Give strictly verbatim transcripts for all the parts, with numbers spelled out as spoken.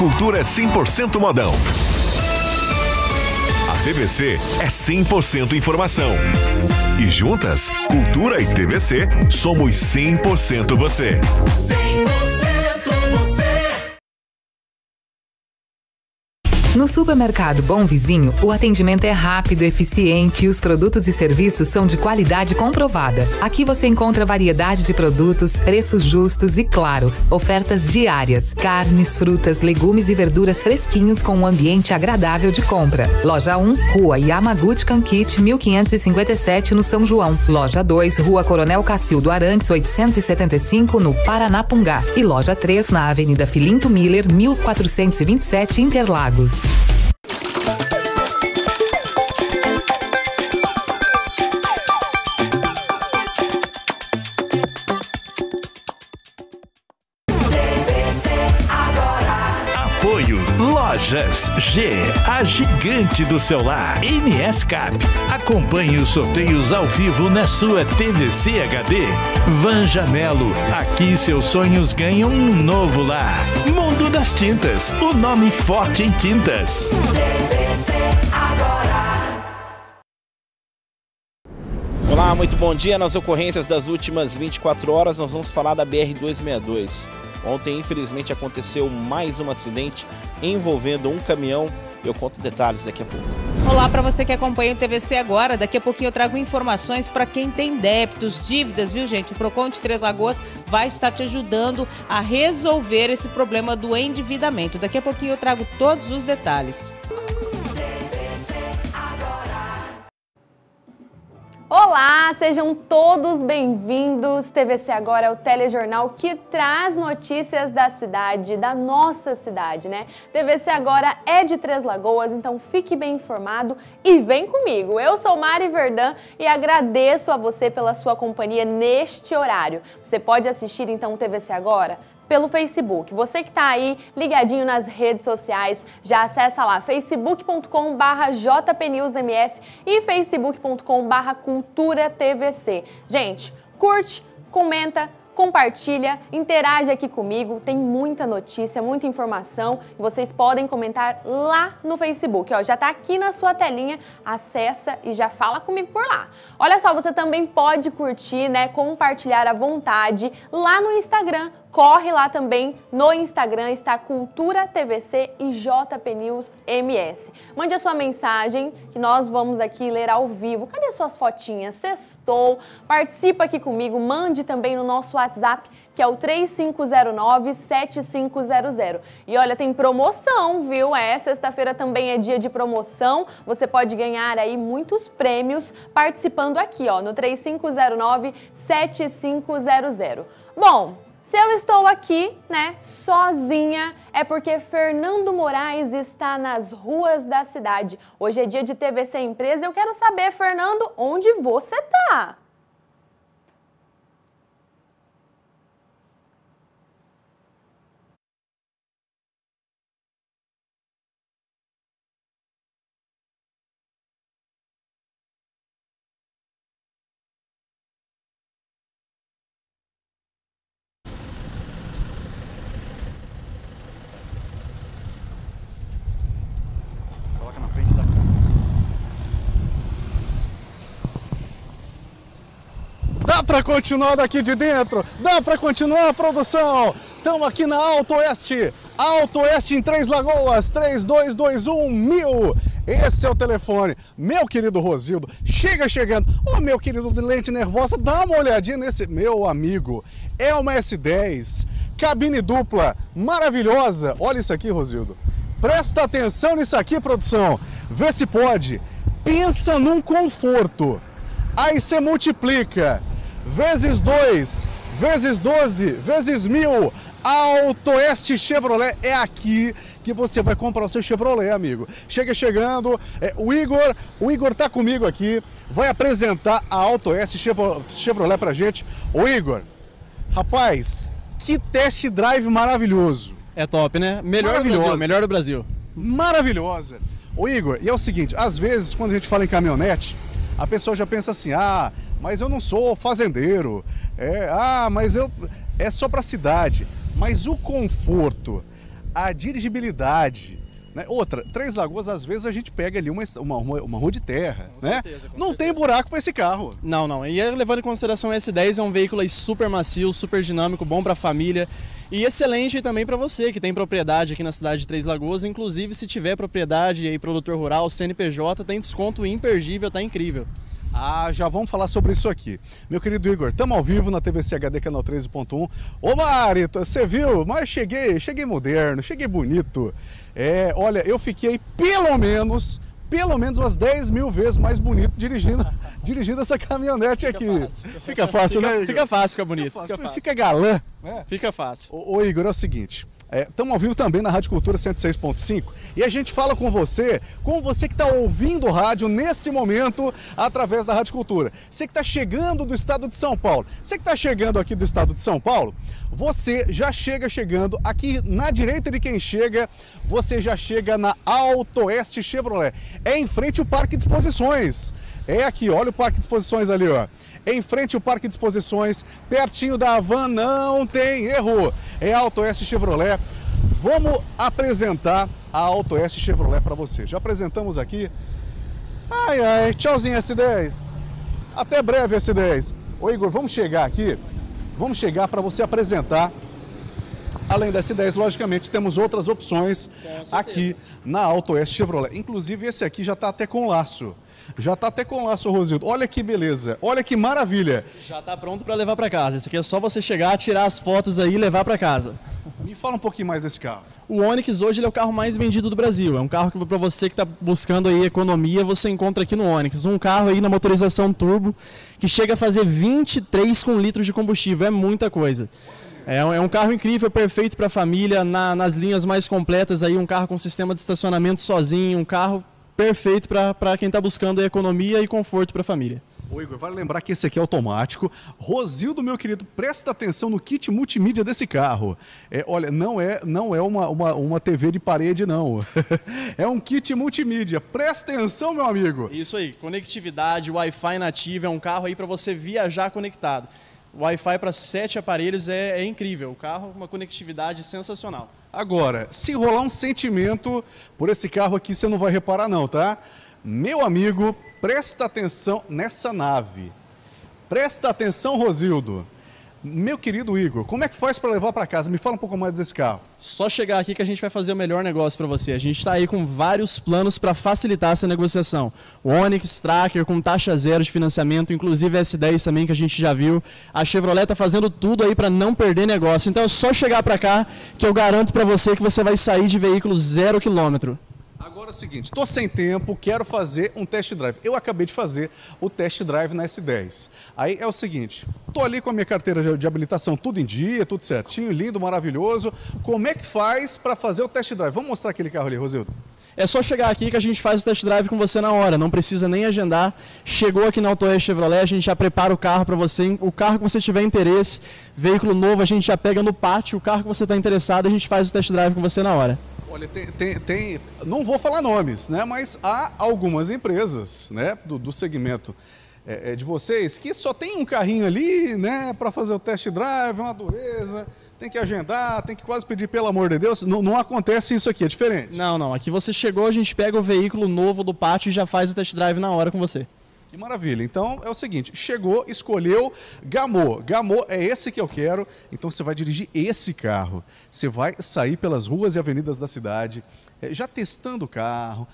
Cultura é cem por cento modão. A T V C é cem por cento informação. E juntas, Cultura e T V C, somos cem por cento você. cem por cento você. No supermercado Bom Vizinho, o atendimento é rápido, eficiente e os produtos e serviços são de qualidade comprovada. Aqui você encontra variedade de produtos, preços justos e, claro, ofertas diárias. Carnes, frutas, legumes e verduras fresquinhos com um ambiente agradável de compra. Loja um, Rua Yamaguchi Kankit, mil quinhentos e cinquenta e sete, no São João. Loja dois, Rua Coronel Cacildo Arantes, oitocentos e setenta e cinco, no Paranapungá. E Loja três, na Avenida Filinto Miller, mil quatrocentos e vinte e sete, Interlagos. Apoio Lojas G, a gigante do celular. M S Cap. Acompanhe os sorteios ao vivo na sua T V C H D. Vanja Melo, aqui seus sonhos ganham um novo lar. Mundo das Tintas, o nome forte em tintas. T V C agora. Olá, muito bom dia. Nas ocorrências das últimas vinte e quatro horas, nós vamos falar da B R duzentos e sessenta e dois. Ontem, infelizmente, aconteceu mais um acidente envolvendo um caminhão. Eu conto detalhes daqui a pouco. Olá para você que acompanha o T V C agora. Daqui a pouquinho eu trago informações para quem tem débitos, dívidas, viu, gente? O Procon de Três Lagoas vai estar te ajudando a resolver esse problema do endividamento. Daqui a pouquinho eu trago todos os detalhes. Olá, sejam todos bem-vindos. T V C Agora é o telejornal que traz notícias da cidade, da nossa cidade, né? T V C Agora é de Três Lagoas, então fique bem informado e vem comigo. Eu sou Mari Verdã e agradeço a você pela sua companhia neste horário. Você pode assistir então o T V C Agora pelo Facebook. Você que está aí ligadinho nas redes sociais, já acessa lá facebook ponto com barra J P News M S e facebook ponto com barra Cultura T V C. Gente, curte, comenta, compartilha, interage aqui comigo, tem muita notícia, muita informação, vocês podem comentar lá no Facebook, ó, já tá aqui na sua telinha, acessa e já fala comigo por lá. Olha só, você também pode curtir, né, compartilhar à vontade lá no Instagram, corre lá também no Instagram, está Cultura T V C e J P News M S. Mande a sua mensagem que nós vamos aqui ler ao vivo. Cadê as suas fotinhas? Sextou? Participa aqui comigo, mande também no nosso WhatsApp, que é o três cinco zero nove, sete cinco zero zero. E olha, tem promoção, viu? É, sexta-feira também é dia de promoção. Você pode ganhar aí muitos prêmios participando aqui, ó, no três cinco zero nove, sete cinco zero zero. Bom, se eu estou aqui, né, sozinha, é porque Fernando Moraes está nas ruas da cidade. Hoje é dia de T V C Empresa e eu quero saber, Fernando, onde você tá? Dá pra continuar daqui de dentro, dá pra continuar a produção. Estamos aqui na Auto Oeste, Auto Oeste em Três Lagoas, três dois dois um mil. Esse é o telefone. Meu querido Rosildo, chega chegando. Ô, oh, meu querido de lente nervosa, dá uma olhadinha nesse, meu amigo, é uma S dez, cabine dupla, maravilhosa. Olha isso aqui, Rosildo, presta atenção nisso aqui, produção, vê se pode, pensa num conforto, aí você multiplica vezes dois, vezes doze, vezes mil. Auto Oeste Chevrolet, é aqui que você vai comprar o seu Chevrolet, amigo. Chega chegando, é, o Igor, o Igor tá comigo aqui, vai apresentar a Auto Oeste Chevrolet pra gente. Ô Igor, rapaz, que test drive maravilhoso. É top, né? Melhor do Brasil, melhor do Brasil. Maravilhosa. Ô Igor, e é o seguinte, às vezes quando a gente fala em caminhonete, a pessoa já pensa assim, ah, mas eu não sou fazendeiro, é, ah, mas eu, é só para a cidade. Mas o conforto, a dirigibilidade. Né? Outra, Três Lagoas, às vezes a gente pega ali uma, uma, uma rua de terra, com né? certeza, com não certeza. Tem buraco para esse carro. Não, não. E levando em consideração o S dez, é um veículo aí super macio, super dinâmico, bom para a família e excelente também para você que tem propriedade aqui na cidade de Três Lagoas. Inclusive, se tiver propriedade aí, produtor rural, C N P J, tem desconto imperdível, tá incrível. Ah, já vamos falar sobre isso aqui. Meu querido Igor, estamos ao vivo na T V C H D, canal treze ponto um. Ô Mari, você viu? Mas cheguei, cheguei moderno, cheguei bonito. É, olha, eu fiquei pelo menos, pelo menos umas dez mil vezes mais bonito dirigindo, dirigindo essa caminhonete fica aqui. Fácil. Fica fácil, fica, né, Igor? Fica fácil, fica bonito. Fica, fica, fica galã. É. Fica fácil. Ô, ô Igor, é o seguinte... Estamos é, ao vivo também na Rádio Cultura cento e seis ponto cinco e a gente fala com você, com você que está ouvindo o rádio nesse momento através da Rádio Cultura. Você que está chegando do estado de São Paulo, você que está chegando aqui do estado de São Paulo, você já chega chegando aqui na direita de quem chega, você já chega na Auto Oeste Chevrolet. É em frente ao Parque de Exposições. É aqui, olha o Parque de Exposições ali, ó. Em frente ao Parque de Exposições, pertinho da Havan, não tem erro. É a Auto Oeste Chevrolet. Vamos apresentar a Auto Oeste Chevrolet para você. Já apresentamos aqui. Ai, ai, tchauzinho S dez. Até breve S dez. Ô Igor, vamos chegar aqui. Vamos chegar para você apresentar. Além da S dez, logicamente, temos outras opções aqui na Auto Oeste Chevrolet. Inclusive, esse aqui já está até com laço. Já está até com laço, Rosildo. Olha que beleza, olha que maravilha. Já está pronto para levar para casa. Esse aqui é só você chegar, tirar as fotos aí e levar para casa. Me fala um pouquinho mais desse carro. O Onix hoje ele é o carro mais vendido do Brasil. É um carro que para você que está buscando aí economia, você encontra aqui no Onix. Um carro aí na motorização turbo que chega a fazer vinte e três com litros de combustível. É muita coisa. É um carro incrível, perfeito para a família, na, nas linhas mais completas aí, um carro com sistema de estacionamento sozinho, um carro perfeito para quem está buscando economia e conforto para a família. Ô Igor, vale lembrar que esse aqui é automático. Rosildo, meu querido, presta atenção no kit multimídia desse carro. É, olha, não é, não é uma, uma, uma T V de parede, não. É um kit multimídia. Presta atenção, meu amigo. Isso aí, conectividade, Wi-Fi nativo, é um carro aí para você viajar conectado. Wi-Fi para sete aparelhos é, é incrível. O carro, uma conectividade sensacional. Agora, se rolar um sentimento por esse carro aqui, você não vai reparar não, tá? Meu amigo, presta atenção nessa nave. Presta atenção, Rosildo. Meu querido Igor, como é que faz para levar para casa? Me fala um pouco mais desse carro. Só chegar aqui que a gente vai fazer o melhor negócio para você. A gente está aí com vários planos para facilitar essa negociação. O Onix, Tracker com taxa zero de financiamento, inclusive a S dez também que a gente já viu. A Chevrolet está fazendo tudo aí para não perder negócio. Então é só chegar para cá que eu garanto para você que você vai sair de veículo zero quilômetro. Agora é o seguinte, tô sem tempo, quero fazer um test drive. Eu acabei de fazer o test drive na S dez. Aí é o seguinte, tô ali com a minha carteira de habilitação tudo em dia, tudo certinho, lindo, maravilhoso. Como é que faz para fazer o test drive? Vamos mostrar aquele carro ali, Rosildo. É só chegar aqui que a gente faz o test drive com você na hora, não precisa nem agendar. Chegou aqui na Auto Oeste Chevrolet, a gente já prepara o carro para você, o carro que você tiver interesse, veículo novo, a gente já pega no pátio, o carro que você está interessado, a gente faz o test drive com você na hora. Olha, tem, tem, tem, não vou falar nomes, né? Mas há algumas empresas, né, do, do segmento é, é, de vocês que só tem um carrinho ali, né, para fazer o test drive, é uma dureza, tem que agendar, tem que quase pedir, pelo amor de Deus. Não, não acontece isso aqui, é diferente. Não, não. Aqui você chegou, a gente pega o veículo novo do pátio e já faz o test drive na hora com você. Que maravilha. Então, é o seguinte, chegou, escolheu, gamou. Gamou é esse que eu quero, então você vai dirigir esse carro. Você vai sair pelas ruas e avenidas da cidade, já testando o carro,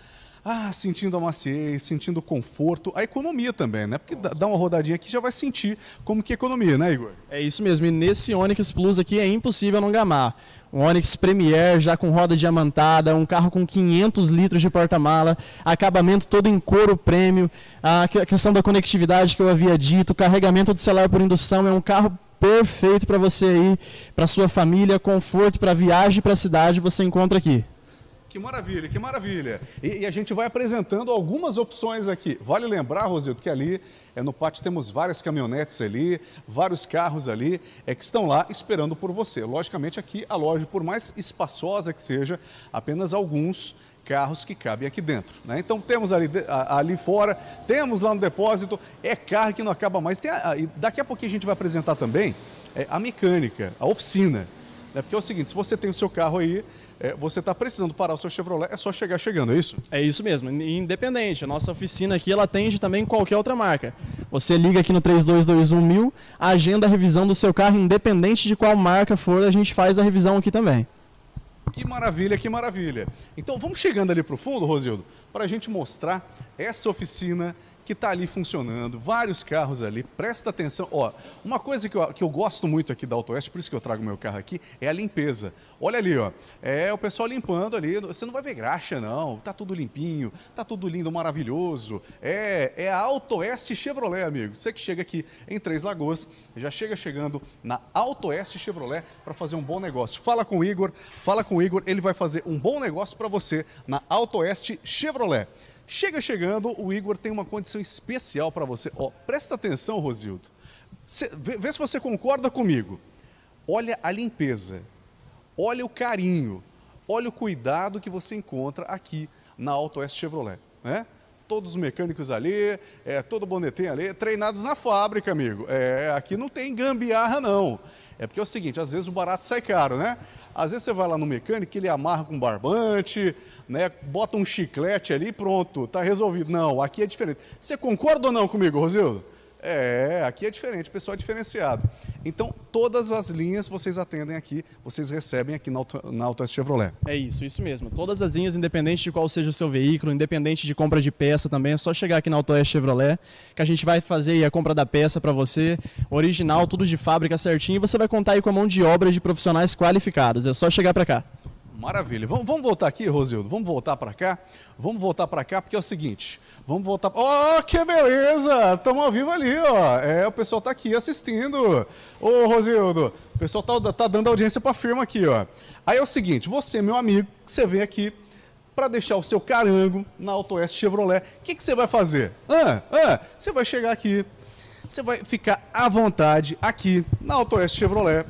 ah, sentindo a maciez, sentindo o conforto, a economia também, né? Porque dá uma rodadinha aqui já vai sentir como que economia, né, Igor? É isso mesmo, e nesse Onix Plus aqui é impossível não gamar. Um Onix Premier já com roda diamantada, um carro com quinhentos litros de porta-mala, acabamento todo em couro prêmio, a questão da conectividade que eu havia dito, carregamento do celular por indução, é um carro perfeito para você aí, para sua família, conforto para viagem, para a cidade, você encontra aqui. Que maravilha, que maravilha. E, e a gente vai apresentando algumas opções aqui. Vale lembrar, Rosildo, que ali é no pátio temos várias caminhonetes ali, vários carros ali é, que estão lá esperando por você. Logicamente, aqui a loja, por mais espaçosa que seja, apenas alguns carros que cabem aqui dentro, né? Então temos ali, ali fora, temos lá no depósito, é carro que não acaba mais. Tem a, a, e daqui a pouquinho a gente vai apresentar também é, a mecânica, a oficina. É porque é o seguinte, se você tem o seu carro aí, é, você está precisando parar o seu Chevrolet, é só chegar chegando, é isso? É isso mesmo, independente. A nossa oficina aqui, ela atende também qualquer outra marca. Você liga aqui no três dois dois um mil, agenda a revisão do seu carro, independente de qual marca for, a gente faz a revisão aqui também. Que maravilha, que maravilha. Então vamos chegando ali para o fundo, Rosildo, para a gente mostrar essa oficina que está ali funcionando, vários carros ali, presta atenção. Ó, uma coisa que eu, que eu gosto muito aqui da Auto Oeste, por isso que eu trago meu carro aqui, é a limpeza. Olha ali, ó, é o pessoal limpando ali, você não vai ver graxa não, tá tudo limpinho, tá tudo lindo, maravilhoso. É, é a Auto Oeste Chevrolet, amigo. Você que chega aqui em Três Lagoas, já chega chegando na Auto Oeste Chevrolet para fazer um bom negócio. Fala com o Igor, fala com o Igor, ele vai fazer um bom negócio para você na Auto Oeste Chevrolet. Chega chegando, o Igor tem uma condição especial para você. Ó, presta atenção, Rosildo. Cê, vê, vê se você concorda comigo. Olha a limpeza, olha o carinho, olha o cuidado que você encontra aqui na Auto Oeste Chevrolet, né? Todos os mecânicos ali, é, todo o bonetinho ali, treinados na fábrica, amigo. É, aqui não tem gambiarra, não. É porque é o seguinte, às vezes o barato sai caro, né? Às vezes você vai lá no mecânico, ele amarra com barbante, né? Bota um chiclete ali e pronto, tá resolvido. Não, aqui é diferente. Você concorda ou não comigo, Rosildo? É, aqui é diferente, o pessoal é diferenciado. Então, todas as linhas vocês atendem aqui, vocês recebem aqui na Auto, na Auto Oeste Chevrolet. É isso, isso mesmo. Todas as linhas, independente de qual seja o seu veículo, independente de compra de peça também, é só chegar aqui na Auto Oeste Chevrolet, que a gente vai fazer aí a compra da peça para você, original, tudo de fábrica certinho, e você vai contar aí com a mão de obra de profissionais qualificados. É só chegar para cá. Maravilha. Vamos, vamos voltar aqui, Rosildo. Vamos voltar para cá. Vamos voltar para cá, porque é o seguinte. Vamos voltar... Oh, que beleza! Estamos ao vivo ali, ó. É, o pessoal tá aqui assistindo. Ô, Rosildo, o pessoal tá, tá dando audiência para a firma aqui, ó. Aí é o seguinte, você, meu amigo, você vem aqui para deixar o seu carango na Auto Oeste Chevrolet. O que, que você vai fazer? Ah, ah, você vai chegar aqui. Você vai ficar à vontade aqui na Auto Oeste Chevrolet.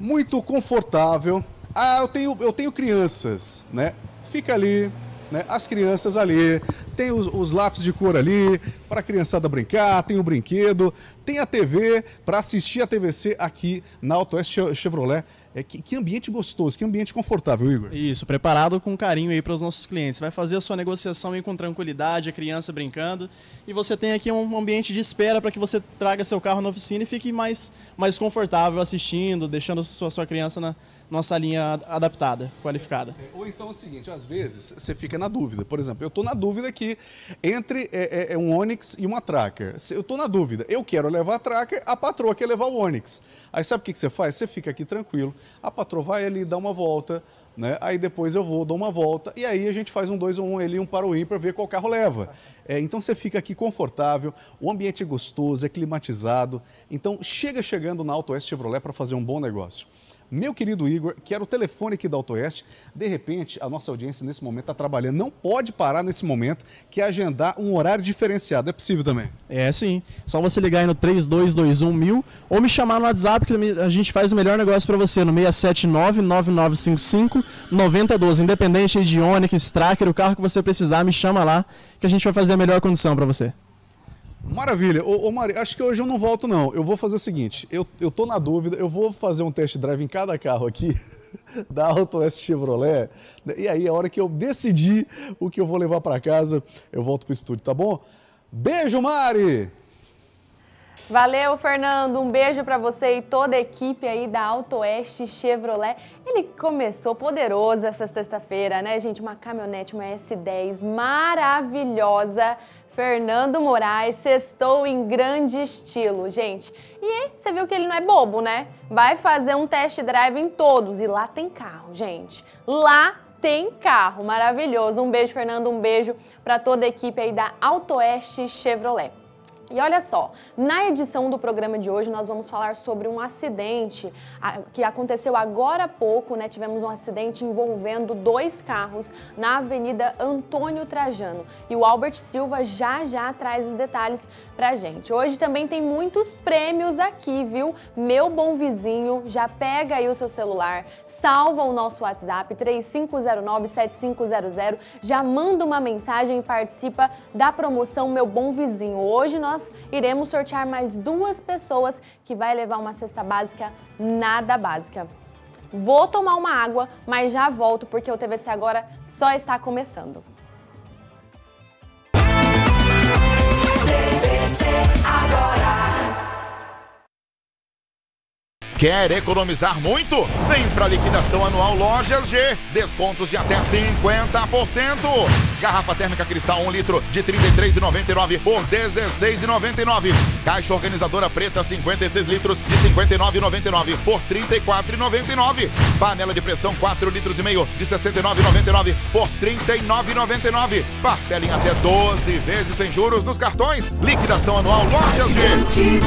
Muito confortável. Ah, eu tenho, eu tenho crianças, né? Fica ali, né? As crianças ali, tem os, os lápis de cor ali, para a criançada brincar, tem o brinquedo, tem a T V, para assistir a T V C aqui na Auto Oeste Chevrolet. É, que, que ambiente gostoso, que ambiente confortável, Igor. Isso, preparado com carinho aí para os nossos clientes. Vai fazer a sua negociação aí com tranquilidade, a criança brincando. E você tem aqui um ambiente de espera para que você traga seu carro na oficina e fique mais, mais confortável assistindo, deixando a sua, sua criança na nossa salinha adaptada, qualificada. Ou então é o seguinte, às vezes você fica na dúvida. Por exemplo, eu estou na dúvida aqui entre é, é, um Onix e uma Tracker. Eu estou na dúvida, eu quero levar a Tracker, a patroa quer levar o Onix. Aí sabe o que, que você faz? Você fica aqui tranquilo, a patroa vai ali, dá uma volta, né? Aí depois eu vou, dou uma volta e aí a gente faz um dois, um ele, um para o ir para ver qual carro leva. É, então você fica aqui confortável, o ambiente é gostoso, é climatizado. Então chega chegando na Auto Oeste Chevrolet para fazer um bom negócio. Meu querido Igor, quero o telefone aqui da Auto Oeste. De repente, a nossa audiência nesse momento está trabalhando. Não pode parar nesse momento, que é agendar um horário diferenciado. É possível também? É, sim. Só você ligar aí no três dois dois um mil ou me chamar no WhatsApp, que a gente faz o melhor negócio para você, no seis sete nove, nove nove cinco cinco, nove zero um dois. Independente de Onix, Tracker, o carro que você precisar, me chama lá, que a gente vai fazer a melhor condição para você. Maravilha. Ô, ô Mari, acho que hoje eu não volto não, eu vou fazer o seguinte, eu, eu tô na dúvida, eu vou fazer um test drive em cada carro aqui da Auto Oeste Chevrolet, e aí a hora que eu decidir o que eu vou levar para casa, eu volto pro estúdio, tá bom? Beijo, Mari! Valeu, Fernando. Um beijo para você e toda a equipe aí da Auto Oeste Chevrolet. Ele começou poderoso essa sexta-feira, né, gente? Uma caminhonete, uma S dez maravilhosa. Fernando Moraes sextou em grande estilo, gente. E você viu que ele não é bobo, né? Vai fazer um test drive em todos. E lá tem carro, gente. Lá tem carro. Maravilhoso. Um beijo, Fernando. Um beijo para toda a equipe aí da Auto Oeste Chevrolet. E olha só, na edição do programa de hoje nós vamos falar sobre um acidente que aconteceu agora há pouco, né? Tivemos um acidente envolvendo dois carros na Avenida Antônio Trajano. E o Albert Silva já já traz os detalhes pra gente. Hoje também tem muitos prêmios aqui, viu? Meu Bom Vizinho, já pega aí o seu celular, salva o nosso WhatsApp três cinco zero nove, sete cinco zero zero, já manda uma mensagem e participa da promoção Meu Bom Vizinho. Hoje nós Nós iremos sortear mais duas pessoas que vai levar uma cesta básica nada básica. Vou tomar uma água, mas já volto porque o T V C agora só está começando. T V C agora. Quer economizar muito? Vem pra liquidação anual Lojas G. Descontos de até cinquenta por cento. Garrafa térmica cristal um litro de trinta e três reais e noventa e nove centavos por dezesseis reais e noventa e nove centavos. Caixa organizadora preta cinquenta e seis litros de cinquenta e nove reais e noventa e nove centavos por trinta e quatro reais e noventa e nove centavos. Panela de pressão quatro litros e meio de sessenta e nove reais e noventa e nove centavos por trinta e nove reais e noventa e nove centavos. Parcela em até doze vezes sem juros nos cartões. Liquidação anual Lojas G.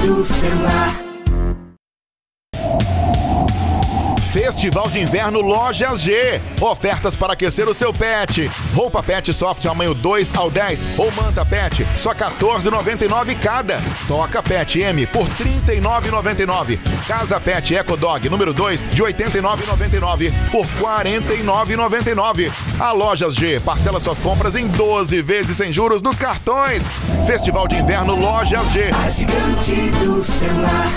Festival de Inverno Lojas G. Ofertas para aquecer o seu pet. Roupa pet soft tamanho dois ao dez ou manta pet, só quatorze reais e noventa e nove centavos cada. Toca pet M por trinta e nove reais e noventa e nove centavos. Casa pet Eco Dog número dois de oitenta e nove reais e noventa e nove centavos por quarenta e nove reais e noventa e nove centavos. A Lojas G parcela suas compras em doze vezes sem juros nos cartões. Festival de Inverno Lojas G. A gigante do celular.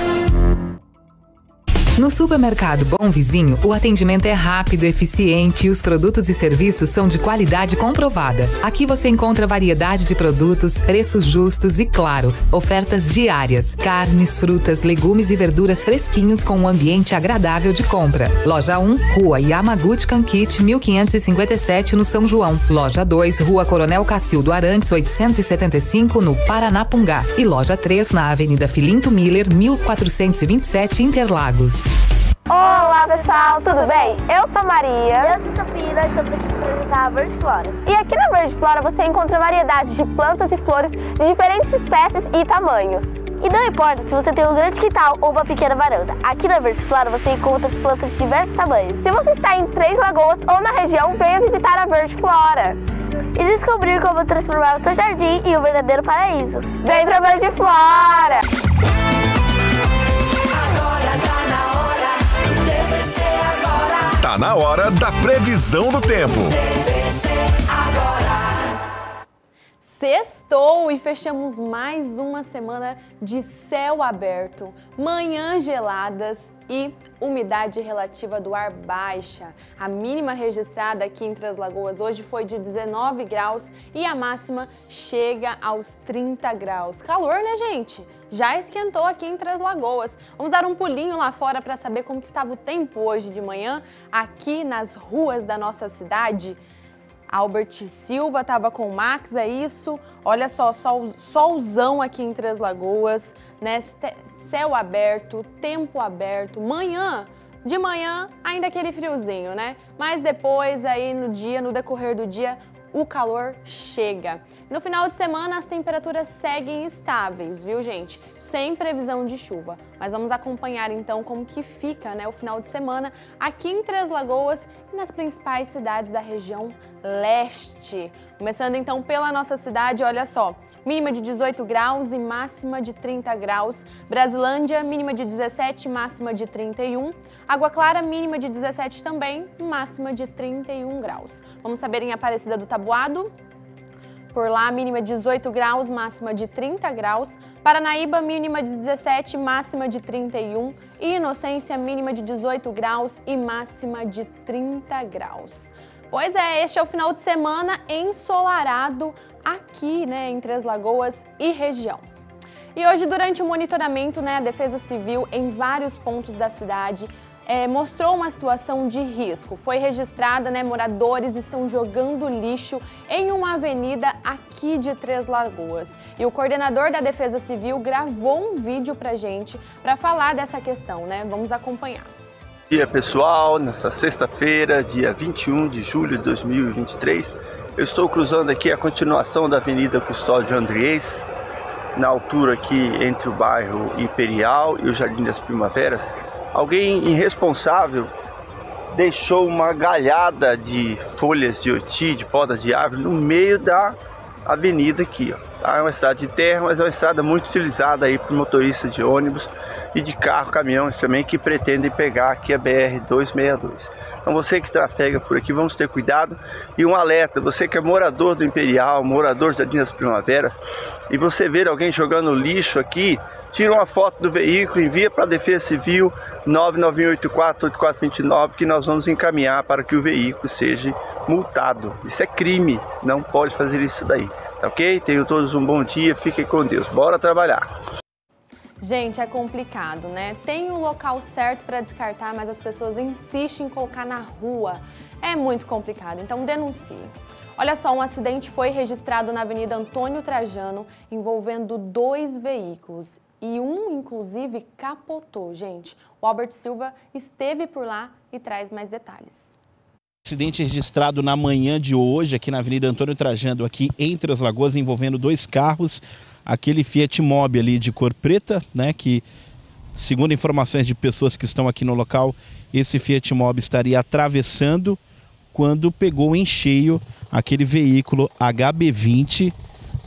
No supermercado Bom Vizinho, o atendimento é rápido, eficiente e os produtos e serviços são de qualidade comprovada. Aqui você encontra variedade de produtos, preços justos e, claro, ofertas diárias. Carnes, frutas, legumes e verduras fresquinhos com um ambiente agradável de compra. Loja um, Rua Yamaguchi Kankit, mil quinhentos e cinquenta e sete, no São João. Loja dois, Rua Coronel Cacildo Arantes, oitocentos e setenta e cinco, no Paranapungá. E Loja três, na Avenida Filinto Miller, mil quatrocentos e vinte e sete, Interlagos. Olá pessoal, tudo bem? Eu sou Maria. Eu sou Sofia e estamos aqui para apresentar a Verde Flora. E aqui na Verde Flora você encontra variedades de plantas e flores de diferentes espécies e tamanhos. E não importa se você tem um grande quintal ou uma pequena varanda, aqui na Verde Flora você encontra as plantas de diversos tamanhos. Se você está em Três Lagoas ou na região, venha visitar a Verde Flora e descobrir como transformar o seu jardim em um verdadeiro paraíso. Vem para a Verde Flora! Tá na hora da previsão do tempo. Sextou e fechamos mais uma semana de céu aberto, manhãs geladas e umidade relativa do ar baixa. A mínima registrada aqui em Três Lagoas hoje foi de dezenove graus e a máxima chega aos trinta graus. Calor, né, gente? Já esquentou aqui em Três Lagoas. Vamos dar um pulinho lá fora para saber como que estava o tempo hoje de manhã aqui nas ruas da nossa cidade. Albert Silva estava com o Max, é isso? Olha só, sol, solzão aqui em Três Lagoas, né? Céu aberto, tempo aberto, manhã... De manhã, ainda aquele friozinho, né? Mas depois, aí no dia, no decorrer do dia, o calor chega. No final de semana, as temperaturas seguem estáveis, viu, gente? Sem previsão de chuva. Mas vamos acompanhar, então, como que fica, né, o final de semana aqui em Três Lagoas e nas principais cidades da região leste. Começando, então, pela nossa cidade, olha só. Mínima de dezoito graus e máxima de trinta graus. Brasilândia, mínima de dezessete, máxima de trinta e um. Água Clara, mínima de dezessete também, máxima de trinta e um graus. Vamos saber em Aparecida do Taboado. Por lá, mínima de dezoito graus, máxima de trinta graus. Paranaíba, mínima de dezessete, máxima de trinta e um. E Inocência, mínima de dezoito graus e máxima de trinta graus. Pois é, este é o final de semana ensolarado aqui, né, em Três Lagoas e região. E hoje, durante o monitoramento, né, a Defesa Civil em vários pontos da cidade é, mostrou uma situação de risco. Foi registrada, né, moradores estão jogando lixo em uma avenida aqui de Três Lagoas. E o coordenador da Defesa Civil gravou um vídeo pra gente para falar dessa questão, né? Vamos acompanhar. Bom dia pessoal, nessa sexta-feira, dia vinte e um de julho de dois mil e vinte e três, eu estou cruzando aqui a continuação da Avenida Custódio Andriês, na altura aqui entre o bairro Imperial e o Jardim das Primaveras. Alguém irresponsável deixou uma galhada de folhas de oti, de podas de árvore, no meio da avenida aqui, ó. Tá? É uma estrada de terra, mas é uma estrada muito utilizada aí por motoristas de ônibus e de carro, caminhões também, que pretendem pegar aqui a B R duzentos e sessenta e dois. Então você que trafega por aqui, vamos ter cuidado. E um alerta, você que é morador do Imperial, morador de Jardim das Primaveras, e você ver alguém jogando lixo aqui, tira uma foto do veículo, envia para a Defesa Civil nove nove um oito quatro oito quatro dois nove, que nós vamos encaminhar para que o veículo seja multado. Isso é crime, não pode fazer isso daí, tá ok? Tenham todos um bom dia, fiquem com Deus, bora trabalhar! Gente, é complicado, né? Tem o local certo para descartar, mas as pessoas insistem em colocar na rua. É muito complicado, então denuncie. Olha só, um acidente foi registrado na Avenida Antônio Trajano, envolvendo dois veículos. E um, inclusive, capotou, gente. O Albert Silva esteve por lá e traz mais detalhes. Acidente registrado na manhã de hoje, aqui na Avenida Antônio Trajano, aqui em Três Lagoas, envolvendo dois carros. Aquele Fiat Mobi ali de cor preta, né, que, segundo informações de pessoas que estão aqui no local, esse Fiat Mobi estaria atravessando quando pegou em cheio aquele veículo H B vinte.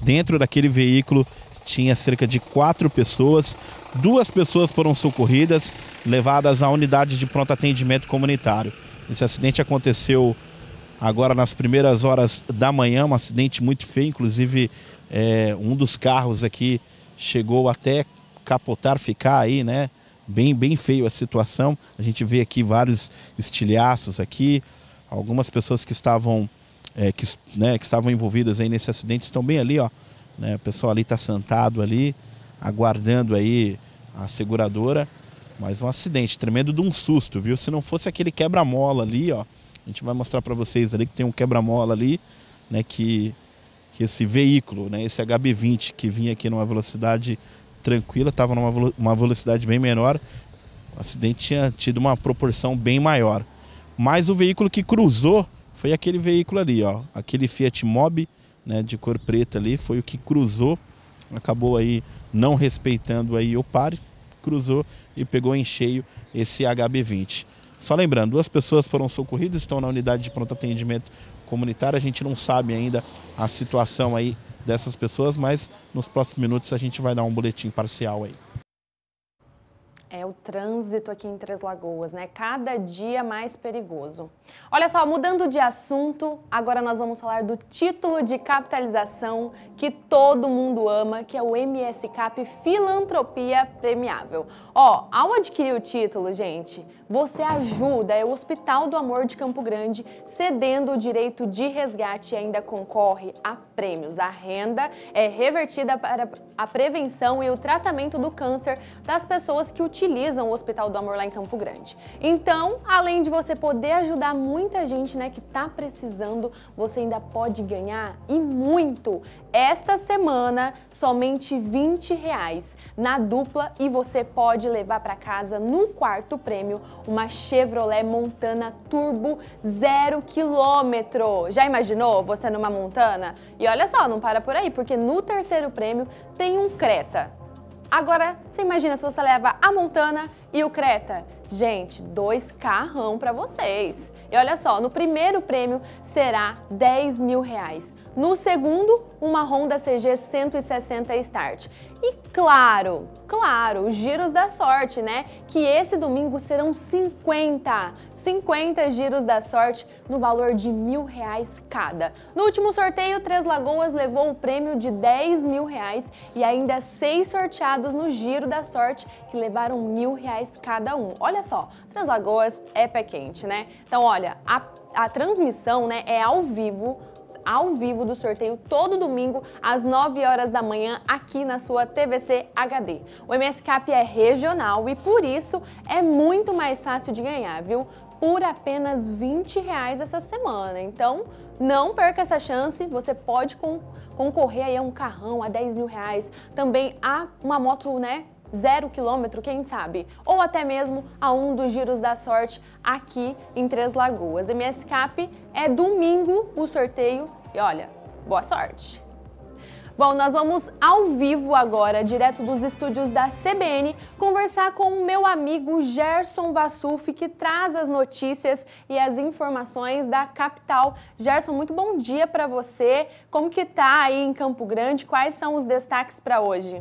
Dentro daquele veículo tinha cerca de quatro pessoas. Duas pessoas foram socorridas, levadas à unidade de pronto atendimento comunitário. Esse acidente aconteceu agora nas primeiras horas da manhã, um acidente muito feio, inclusive é, um dos carros aqui chegou até capotar, ficar aí, né? Bem, bem feio a situação. A gente vê aqui vários estilhaços aqui. Algumas pessoas que estavam, é, que, né, que estavam envolvidas aí nesse acidente estão bem ali, ó. Né? O pessoal ali está sentado ali, aguardando aí a seguradora. Mas um acidente tremendo, de um susto, viu? Se não fosse aquele quebra-mola ali, ó. A gente vai mostrar para vocês ali que tem um quebra-mola ali, né? Que, que esse veículo, né? Esse H B vinte que vinha aqui numa velocidade tranquila, estava numa uma velocidade bem menor. O acidente tinha tido uma proporção bem maior. Mas o veículo que cruzou foi aquele veículo ali, ó. Aquele Fiat Mobi, né, de cor preta ali, foi o que cruzou. Acabou aí não respeitando aí o pare, cruzou e pegou em cheio esse H B vinte. Só lembrando, duas pessoas foram socorridas, estão na unidade de pronto atendimento comunitário. A gente não sabe ainda a situação aí dessas pessoas, mas nos próximos minutos a gente vai dar um boletim parcial aí. É o trânsito aqui em Três Lagoas, né? Cada dia mais perigoso. Olha só, mudando de assunto, agora nós vamos falar do título de capitalização que todo mundo ama, que é o M S Cap Filantropia Premiável. Ó, ao adquirir o título, gente, você ajuda, é o Hospital do Amor de Campo Grande, cedendo o direito de resgate e ainda concorre a prêmios. A renda é revertida para a prevenção e o tratamento do câncer das pessoas que o utilizam o Hospital do Amor lá em Campo Grande. Então, além de você poder ajudar muita gente, né, que tá precisando, você ainda pode ganhar e muito. Esta semana, somente vinte reais na dupla e você pode levar para casa no quarto prêmio uma Chevrolet Montana Turbo zero quilômetro. Já imaginou você numa Montana? E olha só, não para por aí, porque no terceiro prêmio tem um Creta. Agora, você imagina se você leva a Montana e o Creta? Gente, dois carrão para vocês. E olha só, no primeiro prêmio será dez mil reais. No segundo, uma Honda C G cento e sessenta Start. E claro, claro, os giros da sorte, né? Que esse domingo serão cinquenta. cinquenta giros da sorte no valor de mil reais cada. No último sorteio, Três Lagoas levou o prêmio de dez mil reais e ainda seis sorteados no giro da sorte que levaram mil reais cada um. Olha só, Três Lagoas é pé quente, né? Então, olha, a, a transmissão, né, é ao vivo, ao vivo do sorteio todo domingo às nove horas da manhã aqui na sua T V C H D. O M S Cap é regional e por isso é muito mais fácil de ganhar, viu? Por apenas vinte reais essa semana. Então, não perca essa chance, você pode con concorrer aí a um carrão, a dez mil reais, também a uma moto, né, zero quilômetro, quem sabe, ou até mesmo a um dos giros da sorte aqui em Três Lagoas. M S Cap é domingo o sorteio e olha, boa sorte! Bom, nós vamos ao vivo agora, direto dos estúdios da C B N, conversar com o meu amigo Gerson Vassuf, que traz as notícias e as informações da capital. Gerson, muito bom dia para você. Como que tá aí em Campo Grande? Quais são os destaques para hoje?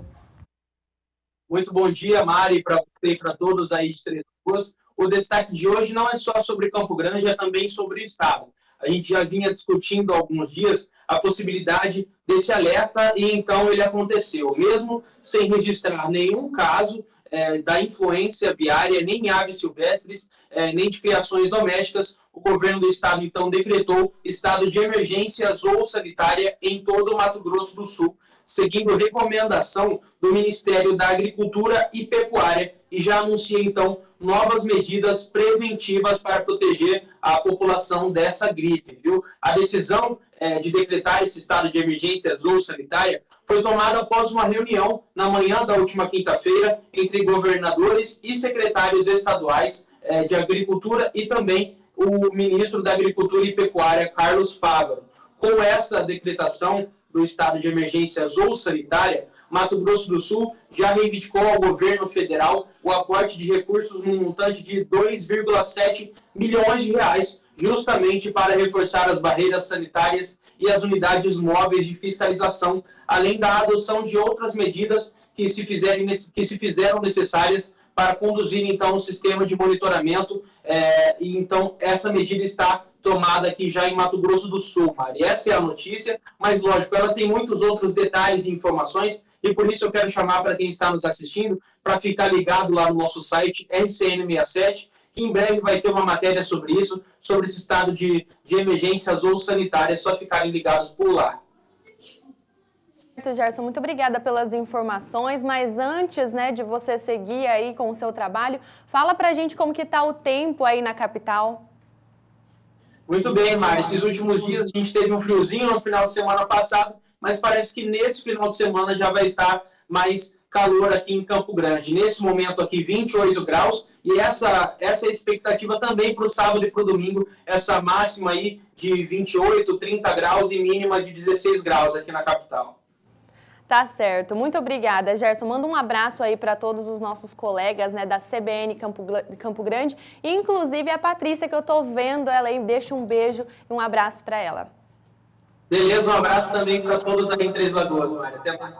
Muito bom dia, Mari, para você e para todos aí de Três Lagoas. O destaque de hoje não é só sobre Campo Grande, é também sobre o estado. A gente já vinha discutindo há alguns dias a possibilidade desse alerta e então ele aconteceu. Mesmo sem registrar nenhum caso é, da influência aviária, nem aves silvestres, é, nem de criações domésticas, o governo do estado então decretou estado de emergência ou sanitária em todo o Mato Grosso do Sul, seguindo recomendação do Ministério da Agricultura e Pecuária, e já anuncia então novas medidas preventivas para proteger a população dessa gripe, viu? A decisão é, de decretar esse estado de emergência ou sanitária foi tomada após uma reunião na manhã da última quinta-feira entre governadores e secretários estaduais é, de Agricultura e também o ministro da Agricultura e Pecuária, Carlos Fávaro. Com essa decretação do estado de emergência ou sanitária, Mato Grosso do Sul já reivindicou ao governo federal o aporte de recursos num montante de dois vírgula sete milhões de reais, justamente para reforçar as barreiras sanitárias e as unidades móveis de fiscalização, além da adoção de outras medidas que se, fizerem, que se fizeram necessárias para conduzir, então, o sistema de monitoramento. É, e, então, essa medida está tomada aqui já em Mato Grosso do Sul, Mari. Essa é a notícia, mas, lógico, ela tem muitos outros detalhes e informações, e por isso eu quero chamar para quem está nos assistindo para ficar ligado lá no nosso site R C N sessenta e sete, que em breve vai ter uma matéria sobre isso, sobre esse estado de, de emergências ou sanitárias, é só ficarem ligados por lá. Gerson, muito obrigada pelas informações, mas antes, né, de você seguir aí com o seu trabalho, fala pra gente como que tá o tempo aí na capital. Muito bem, Mari, esses últimos dias a gente teve um friozinho no final de semana passado, mas parece que nesse final de semana já vai estar mais calor aqui em Campo Grande. Nesse momento aqui, vinte e oito graus, e essa, essa é a expectativa também para o sábado e para o domingo, essa máxima aí de vinte e oito, trinta graus e mínima de dezesseis graus aqui na capital. Tá certo. Muito obrigada, Gerson. Manda um abraço aí para todos os nossos colegas, né, da C B N Campo, Campo Grande, inclusive a Patrícia, que eu tô vendo ela aí. Deixa um beijo e um abraço para ela. Beleza, um abraço também para todos aí em Três Lagoas, Mari. Até mais.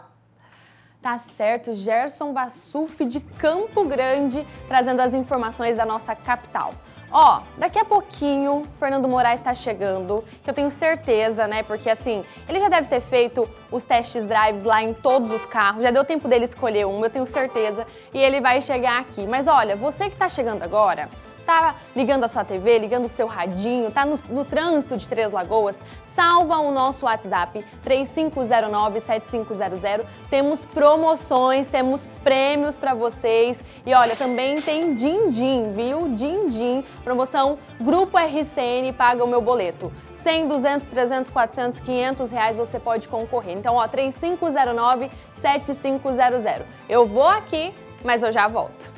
Tá certo. Gerson Vassuf de Campo Grande, trazendo as informações da nossa capital. Ó, daqui a pouquinho, Fernando Moraes está chegando, que eu tenho certeza, né, porque assim, ele já deve ter feito os test drives lá em todos os carros, já deu tempo dele escolher um, eu tenho certeza, e ele vai chegar aqui. Mas olha, você que tá chegando agora, tá ligando a sua T V, ligando o seu radinho, tá no, no trânsito de Três Lagoas, salva o nosso WhatsApp, três cinco zero nove, sete cinco zero zero. Temos promoções, temos prêmios para vocês. E olha, também tem din-din, viu? Din-din, promoção Grupo R C N Paga o Meu Boleto. cem, duzentos, trezentos, quatrocentos, quinhentos reais você pode concorrer. Então, ó, três cinco zero nove, sete cinco zero zero. Eu vou aqui, mas eu já volto.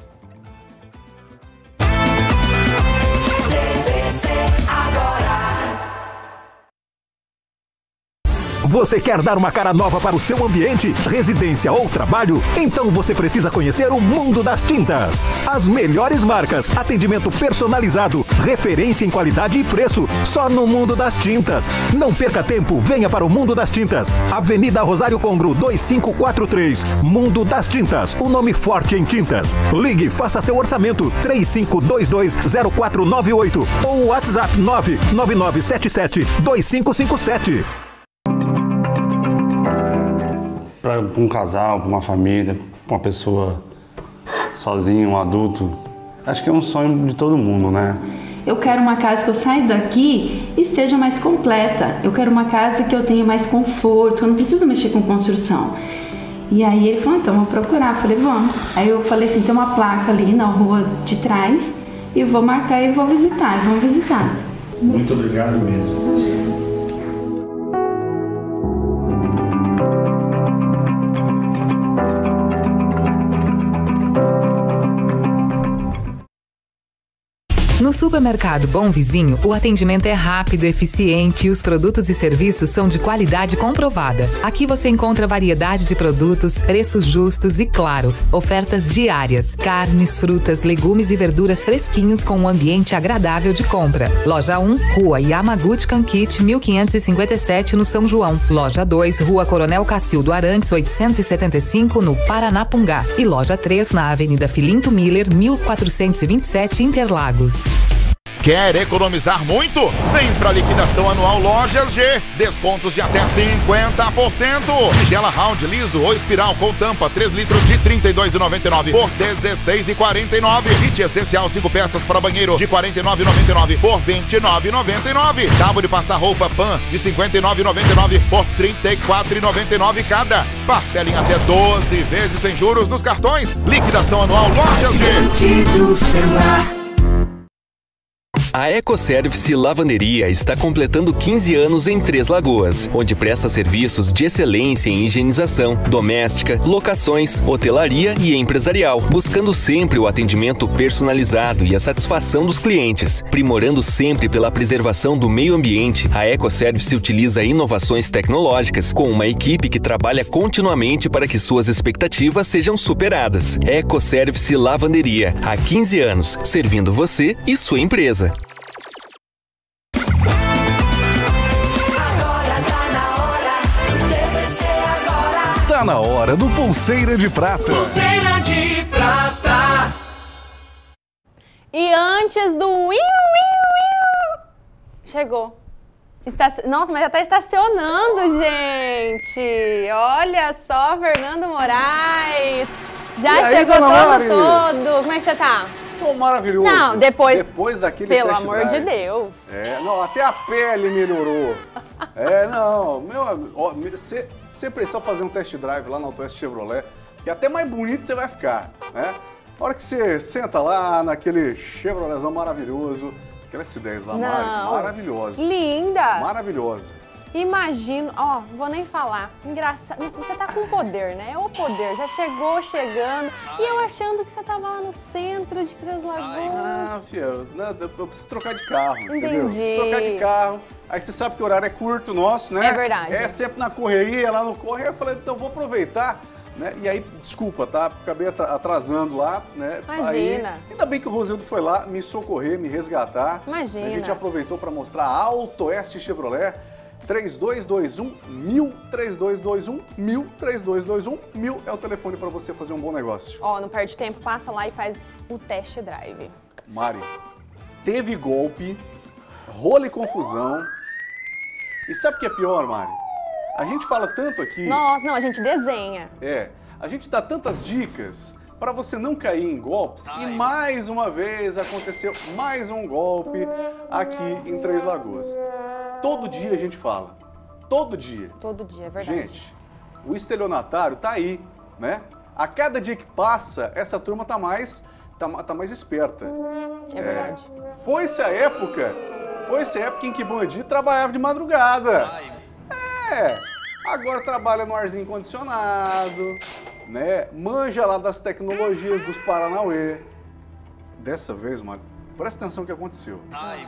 Você quer dar uma cara nova para o seu ambiente, residência ou trabalho? Então você precisa conhecer o Mundo das Tintas. As melhores marcas, atendimento personalizado, referência em qualidade e preço, só no Mundo das Tintas. Não perca tempo, venha para o Mundo das Tintas. Avenida Rosário Congro, dois cinco quatro três. Mundo das Tintas, o nome forte em tintas. Ligue, faça seu orçamento, três cinco dois dois, zero quatro nove oito ou WhatsApp nove nove nove sete sete, dois cinco cinco sete. Para um casal, para uma família, para uma pessoa sozinha, um adulto, acho que é um sonho de todo mundo, né? Eu quero uma casa que eu saia daqui e seja mais completa. Eu quero uma casa que eu tenha mais conforto, eu não preciso mexer com construção. E aí ele falou, então vou procurar. Eu falei, vamos. Aí eu falei assim, tem uma placa ali na rua de trás e vou marcar e vou visitar, vamos visitar. Muito obrigado mesmo. No supermercado Bom Vizinho, o atendimento é rápido, eficiente e os produtos e serviços são de qualidade comprovada. Aqui você encontra variedade de produtos, preços justos e, claro, ofertas diárias. Carnes, frutas, legumes e verduras fresquinhos com um ambiente agradável de compra. Loja um, Rua Yamaguchi Kankit, mil quinhentos e cinquenta e sete, no São João. Loja dois, Rua Coronel Cacildo Arantes, oitocentos e setenta e cinco, no Paranapungá. E Loja três, na Avenida Filinto Miller, mil quatrocentos e vinte e sete, Interlagos. Quer economizar muito? Vem pra liquidação anual Lojas G. Descontos de até cinquenta por cento. Tigela round liso ou espiral com tampa três litros de trinta e dois reais e noventa e nove centavos por dezesseis reais e quarenta e nove centavos. Kit essencial cinco peças para banheiro de quarenta e nove reais e noventa e nove centavos por vinte e nove reais e noventa e nove centavos. Cabo de passar roupa Pan de cinquenta e nove reais e noventa e nove centavos por trinta e quatro reais e noventa e nove centavos cada. Parcela em até doze vezes sem juros nos cartões. Liquidação anual Lojas G. A EcoService Lavanderia está completando quinze anos em Três Lagoas, onde presta serviços de excelência em higienização, doméstica, locações, hotelaria e empresarial, buscando sempre o atendimento personalizado e a satisfação dos clientes. Primorando sempre pela preservação do meio ambiente, a EcoService utiliza inovações tecnológicas com uma equipe que trabalha continuamente para que suas expectativas sejam superadas. EcoService Lavanderia, há quinze anos, servindo você e sua empresa. Tá na hora do Pulseira de Prata. Pulseira de Prata. E antes do iu, iu, iu, chegou. Estaci... Nossa, mas já tá estacionando, gente. Olha só, Fernando Moraes. Já e chegou aí, todo, Mari? todo. Como é que você tá? Tô maravilhoso. Não, depois... Depois daquele Pelo test amor drive. de Deus. É, não, até a pele melhorou. É, não, meu amigo, você... Você precisa fazer um test drive lá na Auto Oeste Chevrolet, que até mais bonito você vai ficar, né? A hora que você senta lá naquele Chevroletzão maravilhoso, aquela S dez lá, Mari, maravilhosa. Linda! Maravilhosa. Imagino, ó, vou nem falar, engraçado, você tá com poder, né? É o poder, já chegou chegando, ai, e eu achando que você tava lá no centro de Três Lagoas. Ah, filha, eu preciso trocar de carro, Entendi. entendeu? Eu preciso trocar de carro, aí você sabe que o horário é curto nosso, né? É verdade. É sempre na correria, lá no correio, eu falei, então vou aproveitar, né? E aí, desculpa, tá? Acabei atrasando lá, né? Imagina. Aí, ainda bem que o Rosildo foi lá me socorrer, me resgatar. Imagina. A gente aproveitou pra mostrar a Auto Oeste Chevrolet, três dois dois um mil, três dois dois um mil, três dois dois um mil é o telefone para você fazer um bom negócio. Ó, oh, não perde tempo, passa lá e faz o test drive. Mari, teve golpe, rolo e confusão. E sabe o que é pior, Mari? A gente fala tanto aqui... Nossa, não, a gente desenha. É, a gente dá tantas dicas para você não cair em golpes. Ai. E mais uma vez aconteceu mais um golpe aqui em Três Lagoas. Todo dia a gente fala. Todo dia. Todo dia, é verdade. Gente, o estelionatário tá aí, né? A cada dia que passa, essa turma tá mais, tá, tá mais esperta. É, é verdade. Foi-se a época, foi-se a época em que bandido trabalhava de madrugada. Ai. É, agora trabalha no arzinho condicionado, né? Manja lá das tecnologias dos Paranauê. Dessa vez, mano, presta atenção no que aconteceu. Ai.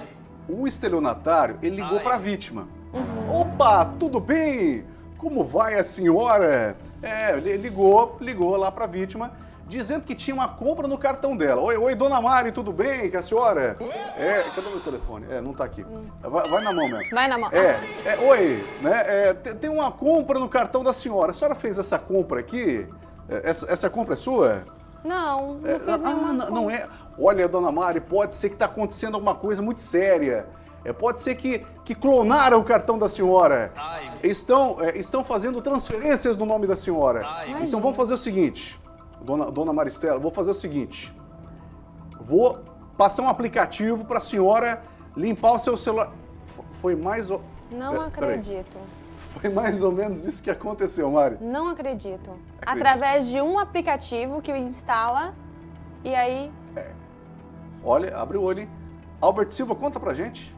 O estelionatário, ele ligou para a vítima. Uhum. Opa, tudo bem? Como vai a senhora? É, ele ligou, ligou lá para a vítima, dizendo que tinha uma compra no cartão dela. Oi, oi, dona Mari, tudo bem? Que a senhora? É, cadê o meu telefone? É, não tá aqui. Vai, vai na mão mesmo. Vai na mão. É, é oi, né? É, tem uma compra no cartão da senhora. A senhora fez essa compra aqui? Essa, essa compra é sua? Não, não fiz nenhuma ah, não, não é. Olha, dona Mari, pode ser que está acontecendo alguma coisa muito séria. É, pode ser que, que clonaram o cartão da senhora. Ai. Estão, é, estão fazendo transferências no nome da senhora. Ai. Então Ai, vamos fazer o seguinte, dona, dona Maristela, vou fazer o seguinte. Vou passar um aplicativo para a senhora limpar o seu celular. Foi mais ou... Não é, acredito. Peraí. Foi mais ou menos isso que aconteceu, Mari. Não acredito. acredito. Através de um aplicativo que instala e aí... É. Olha, abre o olho, hein? Albert Silva, conta pra gente.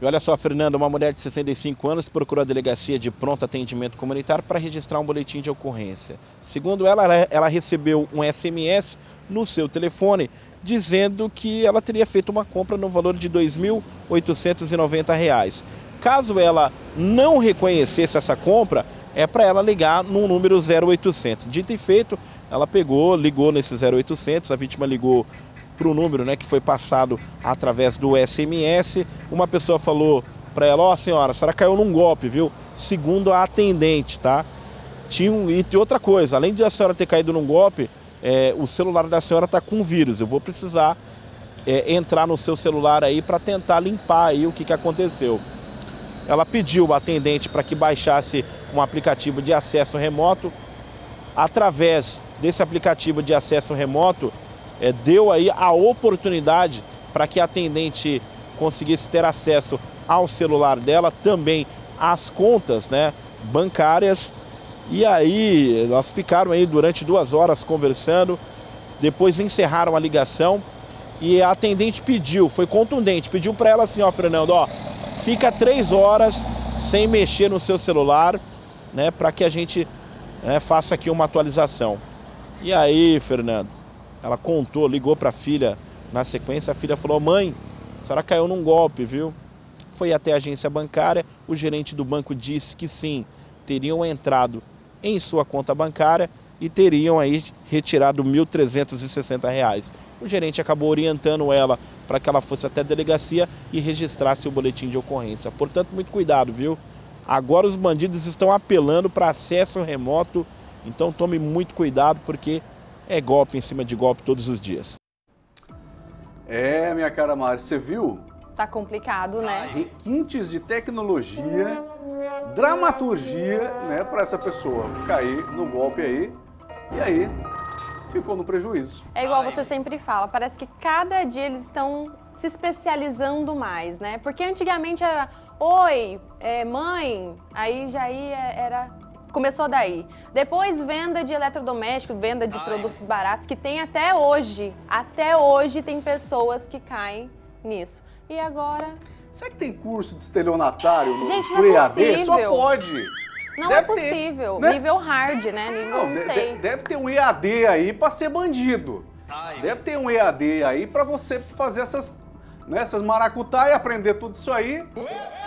E olha só, Fernando, uma mulher de sessenta e cinco anos procurou a delegacia de pronto atendimento comunitário para registrar um boletim de ocorrência. Segundo ela, ela recebeu um S M S no seu telefone dizendo que ela teria feito uma compra no valor de dois mil oitocentos e noventa reais. Caso ela não reconhecesse essa compra, é para ela ligar no número zero oitocentos. Dito e feito, ela pegou, ligou nesse zero oitocentos, a vítima ligou para o número, né, que foi passado através do S M S. Uma pessoa falou para ela: ó, senhora, a senhora caiu num golpe, viu? Segundo a atendente, tá? Tinha um... E outra coisa, além de a senhora ter caído num golpe, é, o celular da senhora está com vírus. Eu vou precisar é, entrar no seu celular aí para tentar limpar aí o que, que aconteceu. Ela pediu a atendente para que baixasse um aplicativo de acesso remoto. Através desse aplicativo de acesso remoto, é, deu aí a oportunidade para que a atendente conseguisse ter acesso ao celular dela, também às contas, né, bancárias. E aí elas ficaram aí durante duas horas conversando, depois encerraram a ligação e a atendente pediu, foi contundente, pediu para ela assim: ó, Fernando, ó, fica três horas sem mexer no seu celular, né, para que a gente, né, faça aqui uma atualização. E aí, Fernando, ela contou, ligou para a filha na sequência, a filha falou: mãe, a senhora caiu num golpe, viu? Foi até a agência bancária, o gerente do banco disse que sim, teriam entrado em sua conta bancária e teriam aí retirado mil trezentos e sessenta reais. O gerente acabou orientando ela para que ela fosse até a delegacia e registrasse o boletim de ocorrência. Portanto, muito cuidado, viu? Agora os bandidos estão apelando para acesso remoto, então tome muito cuidado, porque é golpe em cima de golpe todos os dias. É, minha cara Mari, você viu? Tá complicado, né? Ah, requintes de tecnologia, dramaturgia, né, para essa pessoa cair no golpe aí, e aí ficou no prejuízo. É igual você sempre fala, parece que cada dia eles estão se especializando mais, né? Porque antigamente era: oi, é, mãe, aí já ia, era... Começou daí. Depois venda de eletrodoméstico, venda de ah, produtos é. baratos, que tem até hoje. Até hoje tem pessoas que caem nisso. E agora... Será que tem curso de estelionatário no Gente, não é possível. Só pode. Não deve é possível. Ter, né? Nível hard, né? Nível não, não sei. Deve ter um E A D aí pra ser bandido. Ah, é. Deve ter um E A D aí pra você fazer essas, né, essas maracutá e aprender tudo isso aí.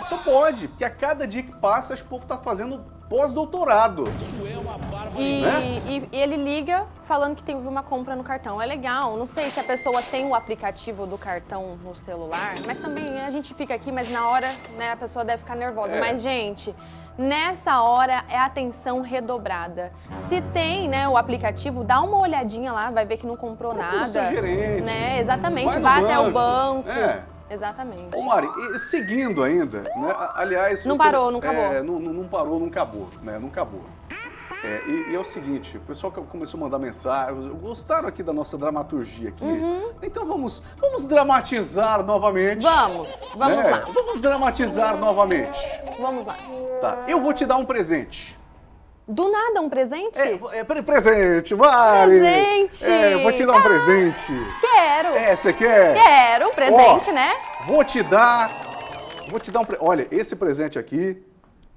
Só pode. Porque a cada dia que passa, esse povo tá fazendo... pós-doutorado. Isso é uma barbaridade, né? E, e ele liga falando que tem uma compra no cartão. É legal, não sei se a pessoa tem o aplicativo do cartão no celular, mas também a gente fica aqui, mas na hora, né, a pessoa deve ficar nervosa. É. Mas, gente, nessa hora é atenção redobrada. Se tem, né, o aplicativo, dá uma olhadinha lá, vai ver que não comprou Procura nada. Seu gerente, né? Exatamente, vai, vai até o banco. É. Exatamente. Ô Mari, e seguindo ainda, né, aliás... Não parou, não acabou. É, não, não parou, não acabou, né, não acabou. É, e, e é o seguinte, o pessoal que começou a mandar mensagens, gostaram aqui da nossa dramaturgia aqui. Uhum. Então vamos, vamos dramatizar novamente. Vamos, vamos né? lá. Vamos dramatizar novamente. Vamos lá. Tá, eu vou te dar um presente. Do nada, um presente? É, é presente, vale! Presente! É, eu vou te dar um ah, presente. Quero! É, você quer? Quero, um presente, ó, né? Vou te dar, vou te dar um presente. Olha, esse presente aqui,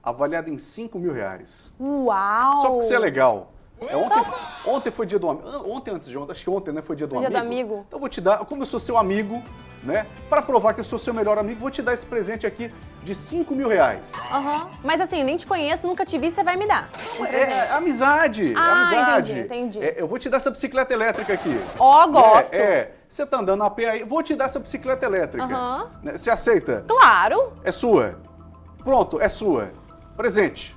avaliado em cinco mil reais. Uau! Só que isso é legal. É, ontem, Só... ontem foi dia do amigo, ontem antes de ontem, acho que ontem, né, foi dia do foi amigo. Dia do amigo. Então eu vou te dar, como eu sou seu amigo, né, pra provar que eu sou seu melhor amigo, vou te dar esse presente aqui de cinco mil reais. Aham, uhum. Mas assim, nem te conheço, nunca te vi, você vai me dar. É, é amizade, ah, amizade. entendi, entendi. É, eu vou te dar essa bicicleta elétrica aqui. Ó, oh, gosto. É, é, você tá andando a pé aí, vou te dar essa bicicleta elétrica. Aham. Uhum. Você aceita? Claro. É sua. Pronto, é sua. Presente.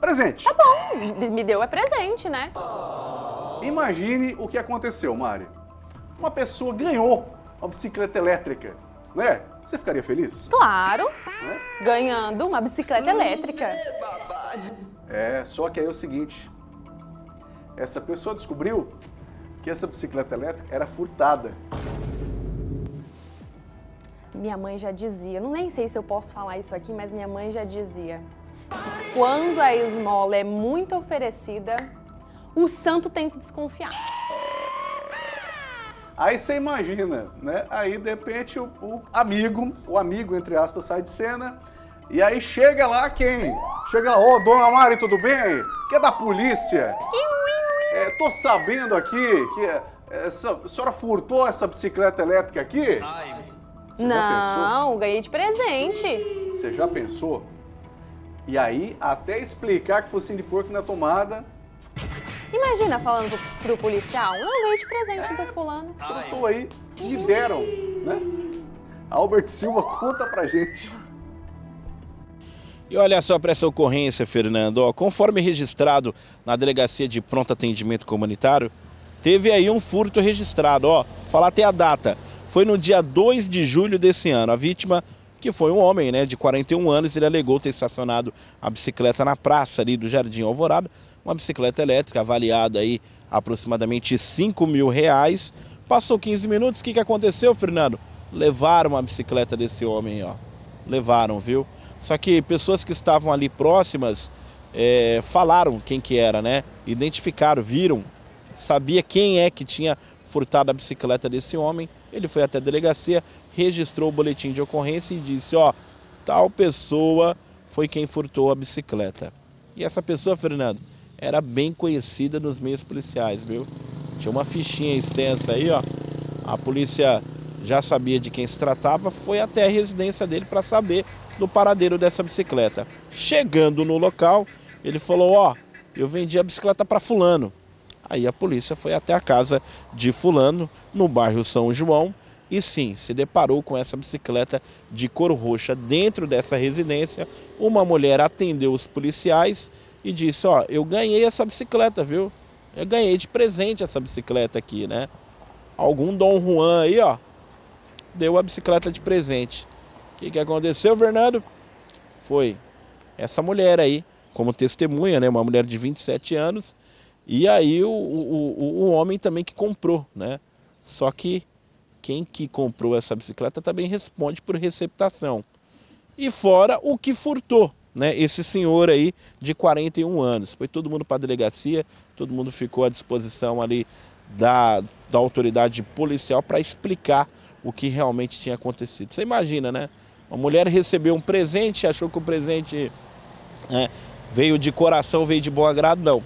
Presente. Tá bom, me deu é presente, né? Imagine o que aconteceu, Mari. Uma pessoa ganhou uma bicicleta elétrica, né? Você ficaria feliz? Claro, né? Ganhando uma bicicleta elétrica. É, só que aí é o seguinte, essa pessoa descobriu que essa bicicleta elétrica era furtada. Minha mãe já dizia, não nem sei se eu posso falar isso aqui, mas minha mãe já dizia: quando a esmola é muito oferecida, o santo tem que desconfiar. Aí você imagina, né? Aí de repente o, o amigo, o amigo entre aspas, sai de cena e aí chega lá quem? Chega lá, ô, oh, dona Mari, tudo bem? Que é da polícia. É, tô sabendo aqui que essa, a senhora furtou essa bicicleta elétrica aqui? Ai, você não, ganhei de presente. Você já pensou? E aí, até explicar que focinho de porco na tomada... Imagina falando pro, pro policial, não ganhei de presente é, do fulano. Furtou aí, me deram, né? Albert Silva, conta pra gente. E olha só para essa ocorrência, Fernando. Ó, conforme registrado na Delegacia de Pronto Atendimento Comunitário, teve aí um furto registrado. Ó, falar até a data. Foi no dia dois de julho desse ano. A vítima, que foi um homem, né, de quarenta e um anos, ele alegou ter estacionado a bicicleta na praça ali do Jardim Alvorada. Uma bicicleta elétrica avaliada aí aproximadamente cinco mil reais. Passou quinze minutos. O que, que aconteceu, Fernando? Levaram a bicicleta desse homem, ó. Levaram, viu? Só que pessoas que estavam ali próximas é, falaram quem que era, né? Identificaram, viram, sabia quem é que tinha furtado a bicicleta desse homem. Ele foi até a delegacia, registrou o boletim de ocorrência e disse, ó, tal pessoa foi quem furtou a bicicleta. E essa pessoa, Fernando, era bem conhecida nos meios policiais, viu? Tinha uma fichinha extensa aí, ó. A polícia já sabia de quem se tratava, foi até a residência dele para saber do paradeiro dessa bicicleta. Chegando no local, ele falou, ó, eu vendi a bicicleta para fulano. Aí a polícia foi até a casa de fulano, no bairro São João, e sim, se deparou com essa bicicleta de cor roxa dentro dessa residência. Uma mulher atendeu os policiais e disse, ó, eu ganhei essa bicicleta, viu? Eu ganhei de presente essa bicicleta aqui, né? Algum Dom Juan aí, ó, deu a bicicleta de presente. O que, que aconteceu, Fernando? Foi essa mulher aí, como testemunha, né? Uma mulher de vinte e sete anos. E aí o, o, o homem também que comprou, né? Só que quem que comprou essa bicicleta também responde por receptação. E fora o que furtou, né? Esse senhor aí de quarenta e um anos. Foi todo mundo para a delegacia, todo mundo ficou à disposição ali da, da autoridade policial para explicar o que realmente tinha acontecido. Você imagina, né? Uma mulher recebeu um presente, achou que o presente né, veio de coração, veio de bom agrado. Não.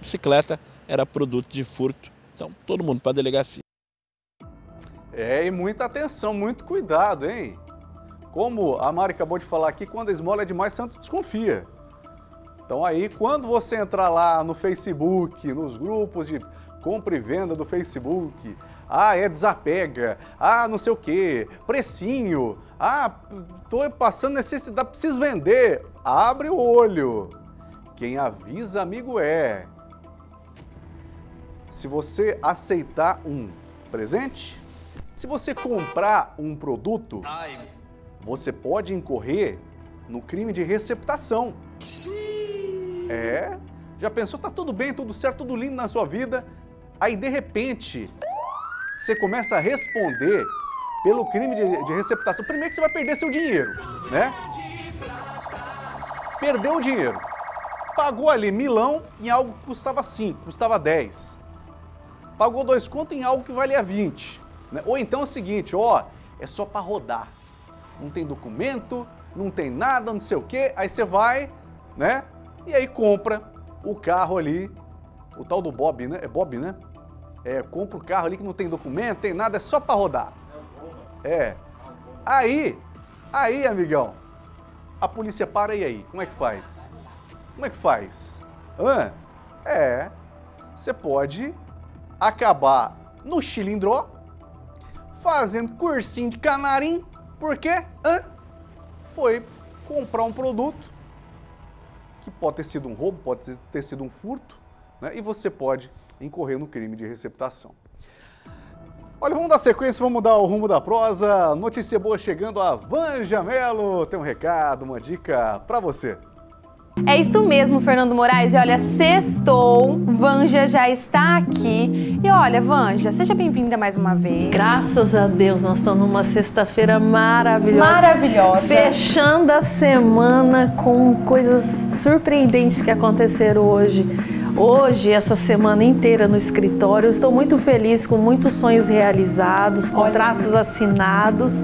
Bicicleta era produto de furto. Então, todo mundo para a delegacia. É, e muita atenção, muito cuidado, hein? Como a Mari acabou de falar aqui, quando a esmola é demais, santo desconfia. Então aí, quando você entrar lá no Facebook, nos grupos de compra e venda do Facebook... Ah, é desapega, ah, não sei o quê, precinho, ah, tô passando necessidade, preciso vender. Abre o olho. Quem avisa, amigo é. Se você aceitar um presente, se você comprar um produto, você pode incorrer no crime de receptação. É, já pensou, tá tudo bem, tudo certo, tudo lindo na sua vida, aí de repente... Você começa a responder pelo crime de, de receptação. Primeiro que você vai perder seu dinheiro, né? Perdeu o dinheiro. Pagou ali milão em algo que custava cinco, custava dez. Pagou dois contos em algo que valia vinte. Né? Ou então é o seguinte, ó, é só para rodar. Não tem documento, não tem nada, não sei o quê. Aí você vai, né? E aí compra o carro ali, o tal do Bob, né? É Bob, né? É, compra o carro ali que não tem documento, tem nada, é só para rodar. É. Aí, aí, amigão, a polícia para e aí, como é que faz? Como é que faz? Hã? É, você pode acabar no chilindró, fazendo cursinho de canarim, porque hã? Foi comprar um produto, que pode ter sido um roubo, pode ter sido um furto, né? E você pode... incorrer no crime de receptação. Olha, vamos dar sequência, vamos mudar o rumo da prosa. Notícia boa chegando a Vanja Melo. Tem um recado, uma dica pra você. É isso mesmo, Fernando Moraes. E olha, sextou, Vanja já está aqui. E olha, Vanja, seja bem-vinda mais uma vez. Graças a Deus, nós estamos numa sexta-feira maravilhosa. Maravilhosa. Fechando a semana com coisas surpreendentes que aconteceram hoje. hoje, essa semana inteira no escritório. Eu estou muito feliz, com muitos sonhos realizados, contratos assinados.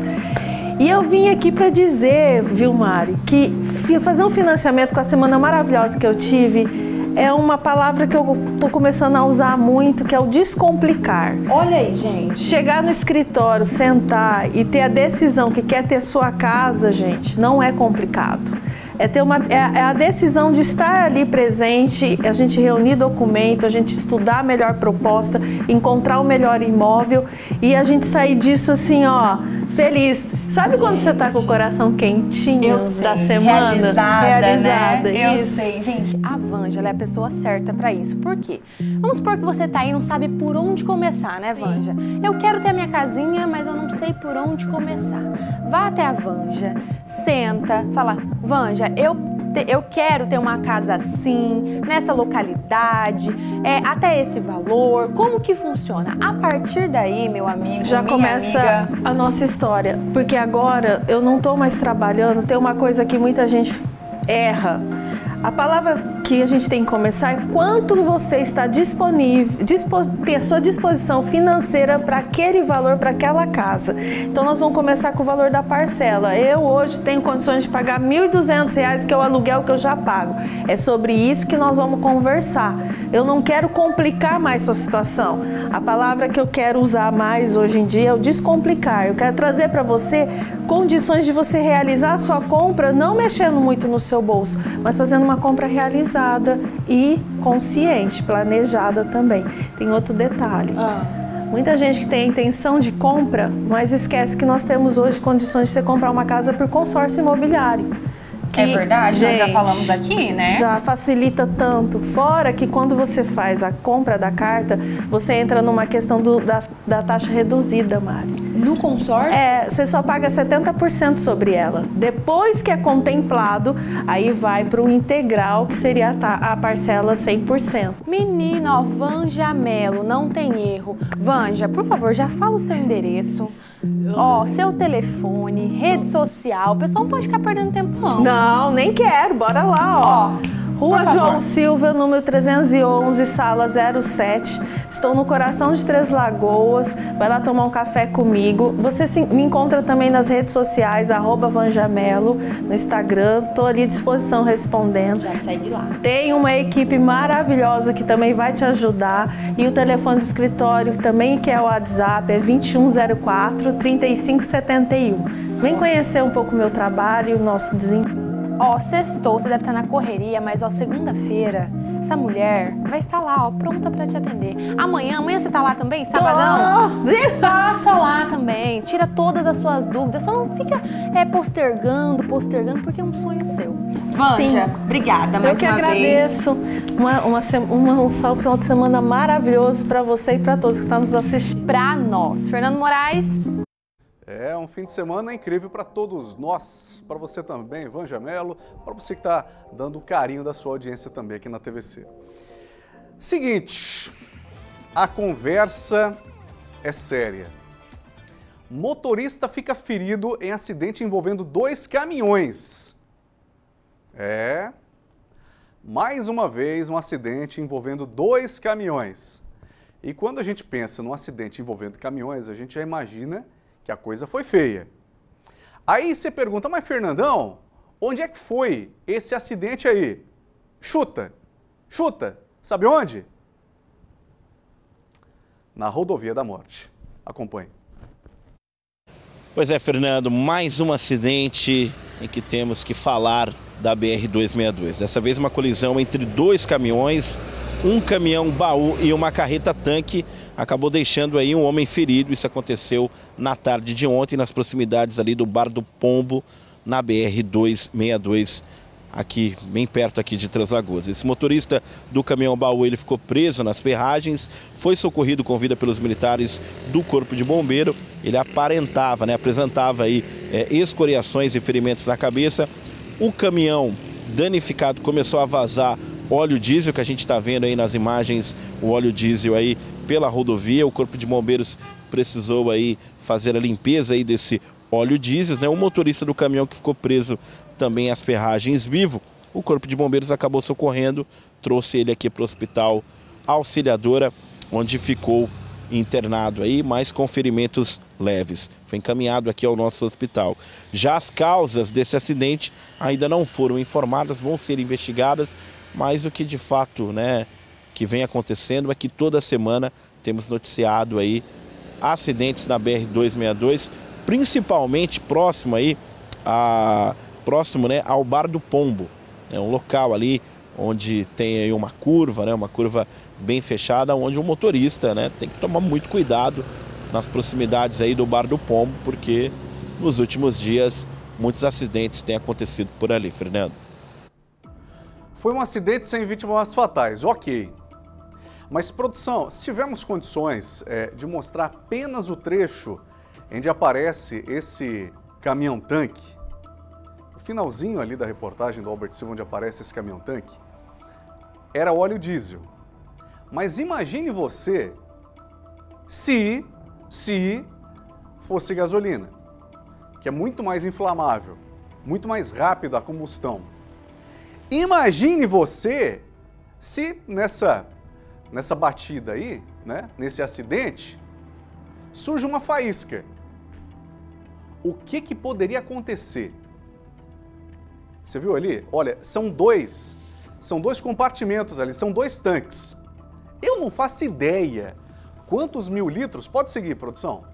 E eu vim aqui para dizer, viu, Mari, que fazer um financiamento com a semana maravilhosa que eu tive é uma palavra que eu tô começando a usar muito, que é o descomplicar. Olha aí, gente. Chegar no escritório, sentar e ter a decisão que quer ter sua casa, gente, não é complicado. É, ter uma, é, é a decisão de estar ali presente, a gente reunir documento, a gente estudar a melhor proposta, encontrar o melhor imóvel e a gente sair disso assim, ó, feliz. Sabe, gente, quando você tá com o coração quentinho da semana? Realizada, Realizada né? Isso. Eu sei, gente. A Vanja, ela é a pessoa certa pra isso. Por quê? Vamos supor que você tá aí e não sabe por onde começar, né, Vanja? Sim. Eu quero ter a minha casinha, mas eu não sei por onde começar. Vá até a Vanja, senta, fala, Vanja, Eu, te, eu quero ter uma casa assim, nessa localidade, é, até esse valor. Como que funciona? A partir daí, meu amigo, já começa amiga... a nossa história. Porque agora eu não tô mais trabalhando. Tem uma coisa que muita gente erra. A palavra que a gente tem que começar é quanto você está disponível, dispo, ter sua disposição financeira para aquele valor, para aquela casa. Então nós vamos começar com o valor da parcela. Eu hoje tenho condições de pagar mil e duzentos reais, que é o aluguel que eu já pago. É sobre isso que nós vamos conversar. Eu não quero complicar mais sua situação. A palavra que eu quero usar mais hoje em dia é o descomplicar. Eu quero trazer para você condições de você realizar a sua compra, não mexendo muito no seu bolso, mas fazendo uma Uma compra realizada e consciente, planejada também. Tem outro detalhe. Ah. Muita gente que tem a intenção de compra, mas esquece que nós temos hoje condições de você comprar uma casa por consórcio imobiliário. Que, é verdade, gente, nós já falamos aqui, né? Já facilita tanto. Fora que quando você faz a compra da carta, você entra numa questão do, da, da taxa reduzida, Mari. No consórcio? É, você só paga setenta por cento sobre ela. Depois que é contemplado, aí vai para o integral, que seria a, a parcela cem por cento. Menina, ó, Vanja Melo, não tem erro. Vanja, por favor, já fala o seu endereço. Ó, oh, seu telefone, rede social, o pessoal não pode ficar perdendo tempo, não. Não, nem quero, bora lá, ó. Oh, Rua João Silva, número trezentos e onze, sala zero sete. Estou no coração de Três Lagoas, vai lá tomar um café comigo. Você se, me encontra também nas redes sociais, arroba Vanja Melo, no Instagram. Estou ali à disposição respondendo. Já segue lá. Tem uma equipe maravilhosa que também vai te ajudar. E o telefone do escritório também, que é o WhatsApp, é vinte e um zero quatro, trinta e cinco setenta e um. Vem conhecer um pouco o meu trabalho e o nosso desempenho. Ó, sextou, você deve estar na correria, mas ó, segunda-feira, essa mulher vai estar lá, ó, pronta pra te atender. Amanhã, amanhã você tá lá também? Sabadão? Oh, passa lá também, tira todas as suas dúvidas, só não fica é, postergando, postergando, porque é um sonho seu. Vanja, obrigada mais uma vez. Eu que agradeço. Uma, uma, um salve, final de semana maravilhoso pra você e pra todos que estão nos assistindo. Pra nós. Fernando Moraes... É um fim de semana incrível para todos nós, para você também, Vanja Melo, para você que está dando o carinho da sua audiência também aqui na T V C. Seguinte, a conversa é séria. Motorista fica ferido em acidente envolvendo dois caminhões. É, mais uma vez um acidente envolvendo dois caminhões. E quando a gente pensa num acidente envolvendo caminhões, a gente já imagina que a coisa foi feia. Aí você pergunta, mas Fernandão, onde é que foi esse acidente aí? Chuta, chuta, sabe onde? Na rodovia da morte. Acompanhe. Pois é, Fernando, mais um acidente em que temos que falar da B R duzentos e sessenta e dois. Dessa vez uma colisão entre dois caminhões, um caminhão baú e uma carreta tanque, acabou deixando aí um homem ferido. Isso aconteceu na tarde de ontem, nas proximidades ali do Bar do Pombo, na B R duzentos e sessenta e dois, aqui, bem perto aqui de Três Lagoas. Esse motorista do caminhão baú, ele ficou preso nas ferragens, foi socorrido com vida pelos militares do Corpo de Bombeiro. Ele aparentava, né, apresentava aí é, escoriações e ferimentos na cabeça. O caminhão danificado começou a vazar óleo diesel, que a gente está vendo aí nas imagens, o óleo diesel aí pela rodovia. O Corpo de Bombeiros precisou aí fazer a limpeza aí desse óleo diesel, né? O motorista do caminhão que ficou preso também às ferragens vivo o Corpo de Bombeiros acabou socorrendo, trouxe ele aqui para o Hospital Auxiliadora, onde ficou internado aí, mas com ferimentos leves. Foi encaminhado aqui ao nosso hospital. Já as causas desse acidente ainda não foram informadas, vão ser investigadas, mas o que de fato, né, que vem acontecendo é que toda semana temos noticiado aí acidentes na B R duzentos e sessenta e dois, principalmente próximo aí a próximo, né, ao Bar do Pombo. É um local ali onde tem aí uma curva, né, uma curva bem fechada, onde o motorista, né, tem que tomar muito cuidado nas proximidades aí do Bar do Pombo, porque nos últimos dias muitos acidentes têm acontecido por ali, Fernando. Foi um acidente sem vítimas fatais, ok. Mas, produção, se tivermos condições é, de mostrar apenas o trecho onde aparece esse caminhão-tanque, o finalzinho ali da reportagem do Albert Silva, onde aparece esse caminhão-tanque, era óleo diesel. Mas imagine você se, se fosse gasolina, que é muito mais inflamável, muito mais rápido a combustão. Imagine você se nessa, nessa batida aí, né, nesse acidente, surge uma faísca. O que que poderia acontecer? Você viu ali? Olha, são dois, são dois compartimentos ali, são dois tanques. Eu não faço ideia quantos mil litros... Pode seguir, produção.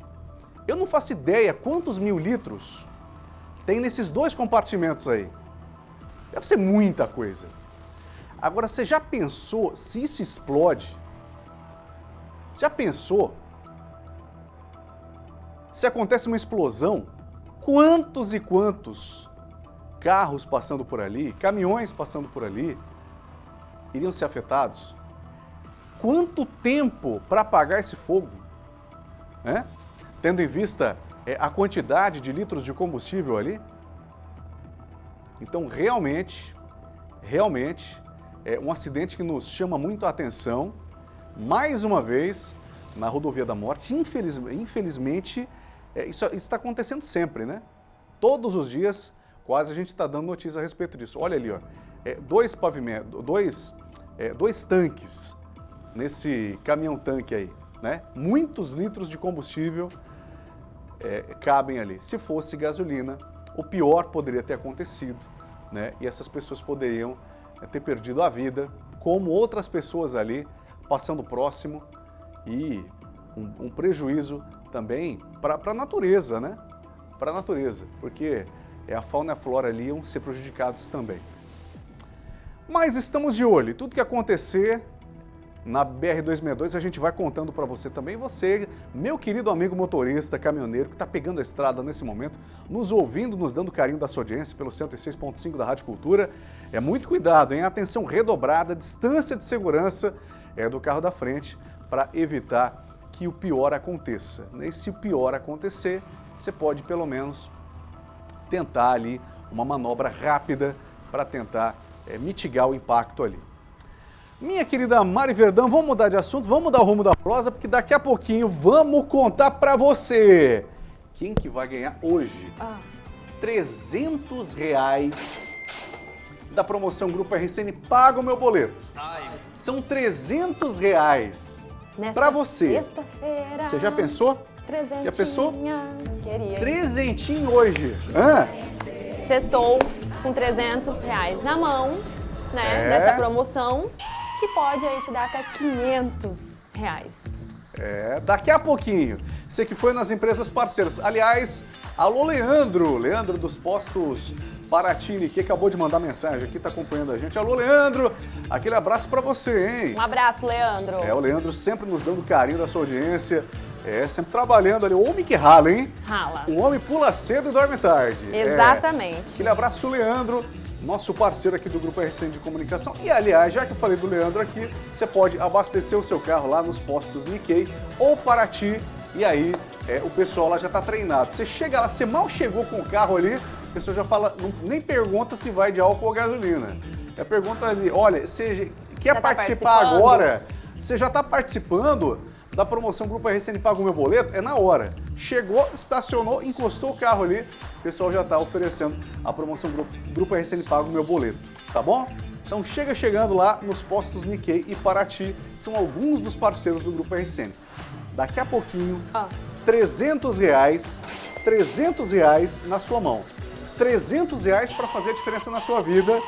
Eu não faço ideia quantos mil litros tem nesses dois compartimentos aí. Deve ser muita coisa. Agora, você já pensou se isso explode? Já pensou? Se acontece uma explosão, quantos e quantos carros passando por ali, caminhões passando por ali, iriam ser afetados? Quanto tempo para apagar esse fogo, né? Tendo em vista é, a quantidade de litros de combustível ali. Então, realmente, realmente, é um acidente que nos chama muito a atenção. Mais uma vez, na Rodovia da Morte, infeliz, infelizmente, é, isso está acontecendo sempre, né? Todos os dias, quase a gente está dando notícia a respeito disso. Olha ali, ó, é, dois pavimentos, dois, é, dois tanques nesse caminhão-tanque aí, né? Muitos litros de combustível é, cabem ali. Se fosse gasolina, o pior poderia ter acontecido, né? E essas pessoas poderiam é, ter perdido a vida, como outras pessoas ali, passando próximo, e um, um prejuízo também para a natureza, né? Para a natureza, porque é, a fauna e a flora ali iam ser prejudicados também. Mas estamos de olho, tudo que acontecer na B R duzentos e sessenta e dois, a gente vai contando para você também. Você, meu querido amigo motorista, caminhoneiro, que está pegando a estrada nesse momento, nos ouvindo, nos dando carinho da sua audiência pelo cento e seis ponto cinco da Rádio Cultura. É muito cuidado, hein? Atenção redobrada, distância de segurança é do carro da frente para evitar que o pior aconteça. E se o pior acontecer, você pode pelo menos tentar ali uma manobra rápida para tentar é, mitigar o impacto ali. Minha querida Mari Verdã, vamos mudar de assunto, vamos mudar o rumo da prosa, porque daqui a pouquinho vamos contar pra você quem que vai ganhar hoje ah. trezentos reais da promoção Grupo R C N Paga o Meu Boleto. Ai. São trezentos reais nesta pra você. Você já pensou? Trezentinha. Já pensou? Queria. Trezentinho hoje. Ah. Sextou com trezentos reais na mão, né, é. dessa promoção, que pode aí te dar até quinhentos reais. É, daqui a pouquinho. Você que foi nas empresas parceiras. Aliás, alô Leandro, Leandro dos Postos Paratini, que acabou de mandar mensagem aqui, tá acompanhando a gente. Alô Leandro, aquele abraço pra você, hein? Um abraço, Leandro. É, o Leandro sempre nos dando carinho da sua audiência. É, sempre trabalhando ali. O homem que rala, hein? Rala. O homem pula cedo e dorme tarde. Exatamente. É, aquele abraço, Leandro, nosso parceiro aqui do Grupo R C N de Comunicação. E, aliás, já que eu falei do Leandro aqui, você pode abastecer o seu carro lá nos postos Nikkei ou Paraty, e aí é, o pessoal lá já está treinado. Você chega lá, você mal chegou com o carro ali, a pessoa já fala, não, nem pergunta se vai de álcool ou gasolina. Já pergunta ali, olha, você quer já participar tá agora? Você já está participando da promoção Grupo R C N Paga o Meu Boleto é na hora. Chegou, estacionou, encostou o carro ali, o pessoal já está oferecendo a promoção Grupo, Grupo R C N Paga o Meu Boleto, tá bom? Então chega chegando lá nos postos Nikkei e Paraty, são alguns dos parceiros do Grupo R C N. Daqui a pouquinho, ah. trezentos reais, trezentos reais na sua mão. trezentos reais para fazer a diferença na sua vida.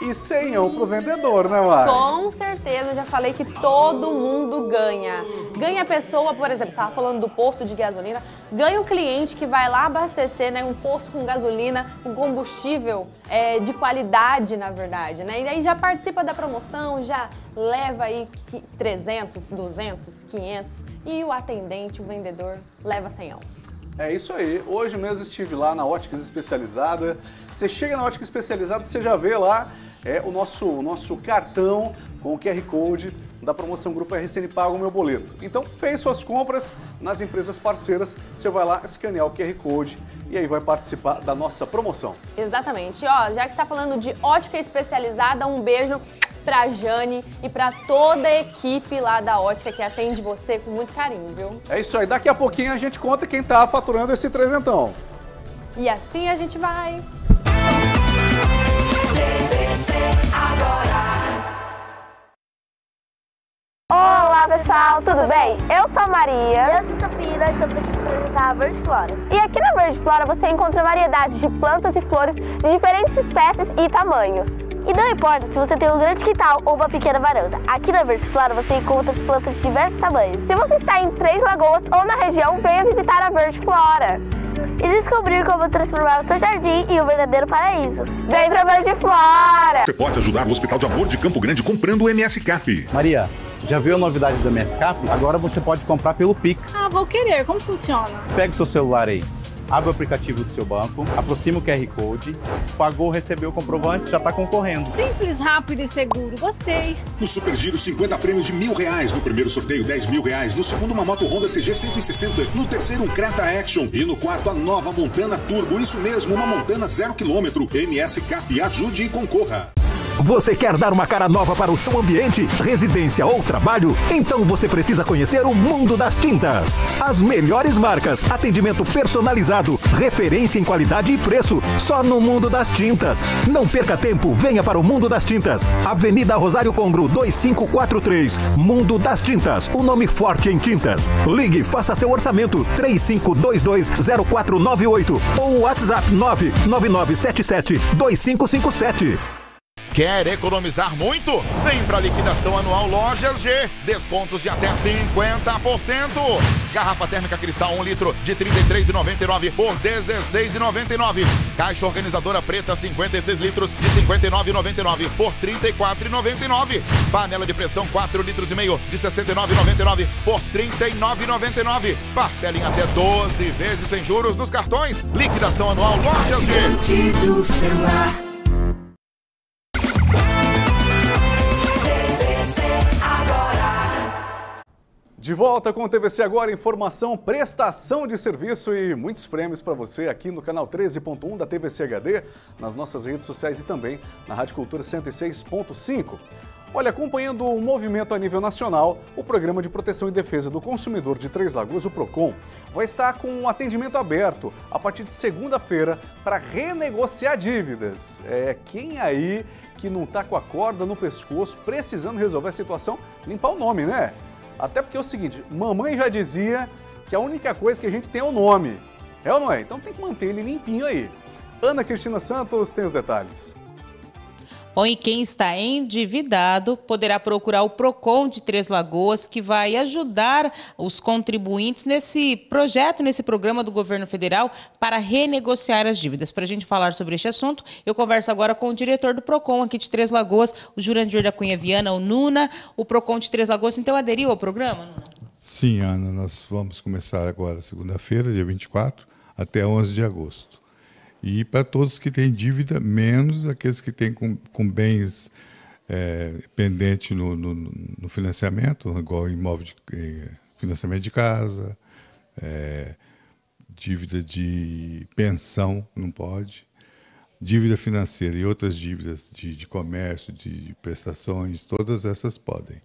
E cem reais pro vendedor, né, Mari? Com certeza, já falei que todo mundo ganha. Ganha a pessoa, por exemplo, estava falando do posto de gasolina, ganha o cliente que vai lá abastecer, né, um posto com gasolina, um combustível é, de qualidade, na verdade, né? E aí já participa da promoção, já leva aí trezentos, duzentos, quinhentos e o atendente, o vendedor, leva cem reais. É isso aí, hoje mesmo estive lá na Óticas Especializada. Você chega na Ótica Especializada, você já vê lá é, o, nosso, o nosso cartão com o Q R Code da promoção Grupo R C N Paga o Meu Boleto. Então fez suas compras nas empresas parceiras, você vai lá escanear o Q R Code e aí vai participar da nossa promoção. Exatamente, ó, já que está falando de Ótica Especializada, um beijo pra Jane e pra toda a equipe lá da Ótica que atende você com muito carinho, viu? É isso aí, daqui a pouquinho a gente conta quem tá faturando esse trezentão. E assim a gente vai. T V C agora. Olá pessoal, tudo bem? Eu sou a Maria. Eu sou a Sofia e estamos aqui para apresentar a Verde Flora. E aqui na Verde Flora você encontra variedades de plantas e flores de diferentes espécies e tamanhos. E não importa se você tem um grande quintal ou uma pequena varanda, aqui na Verde Flora você encontra as plantas de diversos tamanhos. Se você está em Três Lagoas ou na região, venha visitar a Verde Flora e descobrir como transformar o seu jardim em um verdadeiro paraíso. Vem pra Verde Flora! Você pode ajudar o Hospital do Amor de Campo Grande comprando o M S Cap. Maria, já viu a novidade do M S Cap? Agora você pode comprar pelo Pix. Ah, vou querer. Como funciona? Pega o seu celular aí. Abre o aplicativo do seu banco, aproxima o Q R Code, pagou, recebeu o comprovante, já está concorrendo. Simples, rápido e seguro, gostei. No Super Giro, cinquenta prêmios de mil reais. No primeiro sorteio, dez mil reais. No segundo, uma moto Honda C G cento e sessenta. No terceiro, um Creta Action. E no quarto, a nova Montana Turbo. Isso mesmo, uma Montana zero quilômetro. M S Cap, ajude e concorra. Você quer dar uma cara nova para o seu ambiente, residência ou trabalho? Então você precisa conhecer o Mundo das Tintas. As melhores marcas, atendimento personalizado, referência em qualidade e preço, só no Mundo das Tintas. Não perca tempo, venha para o Mundo das Tintas. Avenida Rosário Congro, dois cinco quatro três. Mundo das Tintas, o nome forte em tintas. Ligue, faça seu orçamento, três cinco dois dois zero quatro nove oito ou WhatsApp nove nove nove sete sete dois cinco cinco sete. Quer economizar muito? Vem para a liquidação anual Lojas G. Descontos de até cinquenta por cento. Garrafa térmica cristal um litro de trinta e três reais e noventa e nove centavos por dezesseis reais e noventa e nove centavos. Caixa organizadora preta cinquenta e seis litros de cinquenta e nove reais e noventa e nove centavos por trinta e quatro reais e noventa e nove centavos. Panela de pressão quatro litros e meio de sessenta e nove reais e noventa e nove centavos por trinta e nove reais e noventa e nove centavos. Parcela em até doze vezes sem juros nos cartões. Liquidação anual Lojas G. Do celular. De volta com o T V C Agora, informação, prestação de serviço e muitos prêmios para você aqui no canal treze ponto um da T V C H D, nas nossas redes sociais e também na Rádio Cultura cento e seis ponto cinco. Olha, acompanhando o movimento a nível nacional, o Programa de Proteção e Defesa do Consumidor de Três Lagoas, o Procon, vai estar com um atendimento aberto a partir de segunda-feira para renegociar dívidas. É, quem aí que não está com a corda no pescoço, precisando resolver a situação, limpar o nome, né? Até porque é o seguinte, mamãe já dizia que a única coisa que a gente tem é o nome. É ou não é? Então tem que manter ele limpinho aí. Ana Cristina Santos tem os detalhes. Bom, e quem está endividado poderá procurar o Procon de Três Lagoas, que vai ajudar os contribuintes nesse projeto, nesse programa do governo federal para renegociar as dívidas. Para a gente falar sobre este assunto, eu converso agora com o diretor do Procon aqui de Três Lagoas, o Jurandir da Cunha Viana, o Nuna. O Procon de Três Lagoas, então, aderiu ao programa, Nuna? Sim, Ana, nós vamos começar agora segunda-feira, dia vinte e quatro, até onze de agosto. E para todos que têm dívida, menos aqueles que têm com, com bens é, pendentes no, no, no financiamento, igual imóvel de, financiamento de casa, é, dívida de pensão, não pode, dívida financeira e outras dívidas de, de comércio, de prestações, todas essas podem.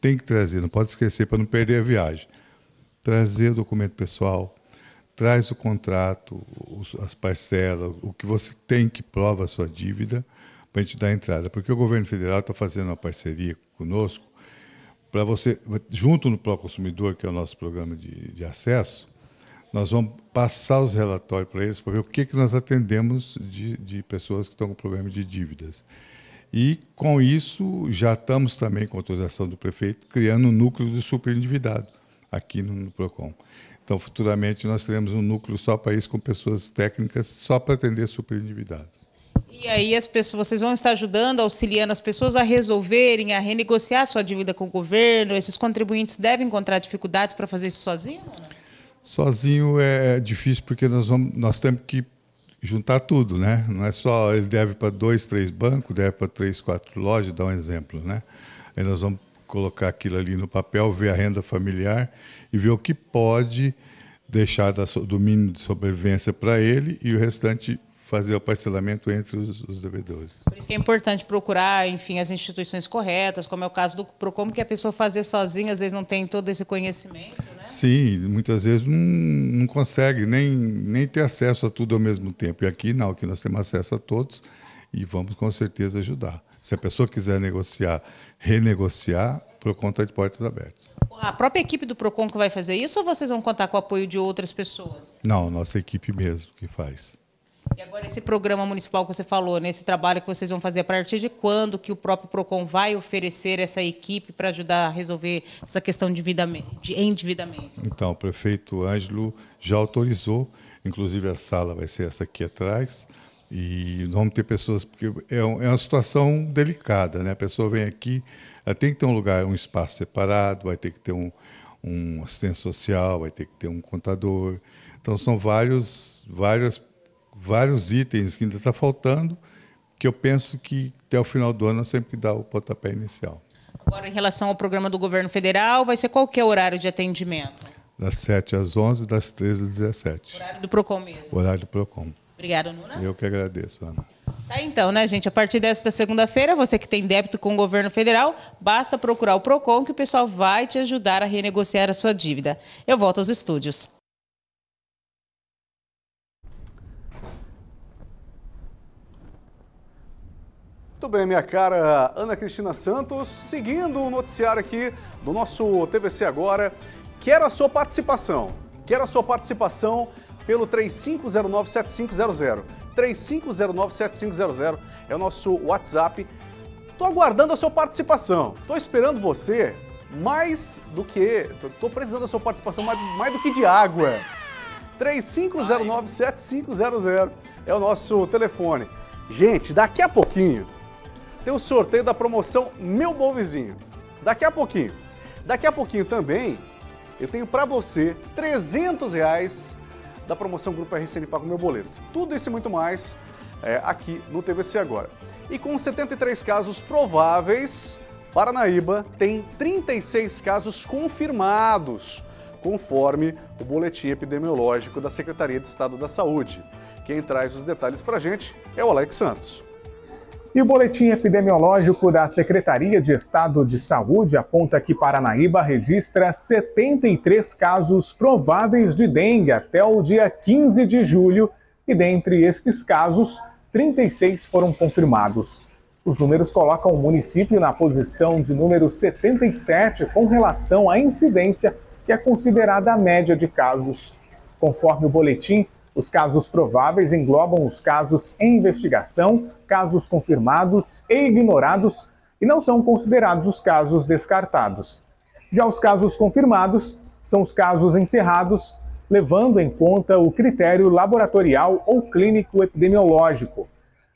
Tem que trazer, não pode esquecer para não perder a viagem. Trazer o documento pessoal, traz o contrato, os, as parcelas, o que você tem que prova a sua dívida para a gente dar entrada. Porque o governo federal está fazendo uma parceria conosco para você, junto no Proconsumidor, que é o nosso programa de, de acesso, nós vamos passar os relatórios para eles para ver o que, que nós atendemos de, de pessoas que estão com problema de dívidas. E, com isso, já estamos também, com a autorização do prefeito, criando um núcleo de superendividado aqui no, no PROCON. Então, futuramente, nós teremos um núcleo só para isso, com pessoas técnicas, só para atender superendividado. E aí, as pessoas, vocês vão estar ajudando, auxiliando as pessoas a resolverem, a renegociar sua dívida com o governo? Esses contribuintes devem encontrar dificuldades para fazer isso sozinho? Sozinho é difícil, porque nós, vamos, nós temos que juntar tudo, né? Não é só ele deve para dois, três bancos, deve para três, quatro lojas, dá um exemplo, né? Aí nós vamos colocar aquilo ali no papel, ver a renda familiar e ver o que pode deixar da, do mínimo de sobrevivência para ele e o restante fazer o parcelamento entre os, os devedores. Por isso que é importante procurar, enfim, as instituições corretas, como é o caso do Procon, que a pessoa fazer sozinha, às vezes não tem todo esse conhecimento, né? Sim, muitas vezes não, não consegue nem, nem ter acesso a tudo ao mesmo tempo. E aqui não, aqui nós temos acesso a todos e vamos com certeza ajudar. Se a pessoa quiser negociar, renegociar, o Procon está de portas abertas. A própria equipe do Procon que vai fazer isso ou vocês vão contar com o apoio de outras pessoas? Não, nossa equipe mesmo que faz. E agora esse programa municipal que você falou, né, esse trabalho que vocês vão fazer, a partir de quando que o próprio PROCON vai oferecer essa equipe para ajudar a resolver essa questão de endividamento? Então, o prefeito Ângelo já autorizou, inclusive a sala vai ser essa aqui atrás, e vamos ter pessoas, porque é uma situação delicada, né? A pessoa vem aqui, ela tem que ter um lugar, um espaço separado, vai ter que ter um, um assistente social, vai ter que ter um contador, então são vários, várias vários itens que ainda está faltando, que eu penso que até o final do ano nós temos que dar o pontapé inicial. Agora, em relação ao programa do governo federal, vai ser qual que é o horário de atendimento? Das sete às onze, das treze às dezessete. Horário do PROCON mesmo? Horário do PROCON. Obrigada, Nuna. Eu que agradeço, Ana. Tá, então, né, gente? A partir desta segunda-feira, você que tem débito com o governo federal, basta procurar o PROCON que o pessoal vai te ajudar a renegociar a sua dívida. Eu volto aos estúdios. Muito bem, minha cara Ana Cristina Santos, seguindo o noticiário aqui do nosso T V C agora. Quero a sua participação, quero a sua participação pelo três cinco zero nove, sete cinco zero zero. três cinco zero nove, sete cinco zero zero é o nosso WhatsApp. Tô aguardando a sua participação, tô esperando você mais do que... Tô precisando da sua participação mais, mais do que de água. três cinco zero nove, sete cinco zero zero é o nosso telefone. Gente, daqui a pouquinho... tem o sorteio da promoção Meu Bom Vizinho. Daqui a pouquinho. Daqui a pouquinho também, eu tenho para você trezentos reais da promoção Grupo R C N Paga o Meu Boleto. Tudo isso e muito mais é, aqui no T V C agora. E com setenta e três casos prováveis, Paranaíba tem trinta e seis casos confirmados, conforme o boletim epidemiológico da Secretaria de Estado da Saúde. Quem traz os detalhes para a gente é o Alex Santos. E o boletim epidemiológico da Secretaria de Estado de Saúde aponta que Paranaíba registra setenta e três casos prováveis de dengue até o dia quinze de julho e, dentre estes casos, trinta e seis foram confirmados. Os números colocam o município na posição de número setenta e sete com relação à incidência, que é considerada a média de casos. Conforme o boletim, os casos prováveis englobam os casos em investigação, casos confirmados e ignorados, e não são considerados os casos descartados. Já os casos confirmados são os casos encerrados, levando em conta o critério laboratorial ou clínico epidemiológico.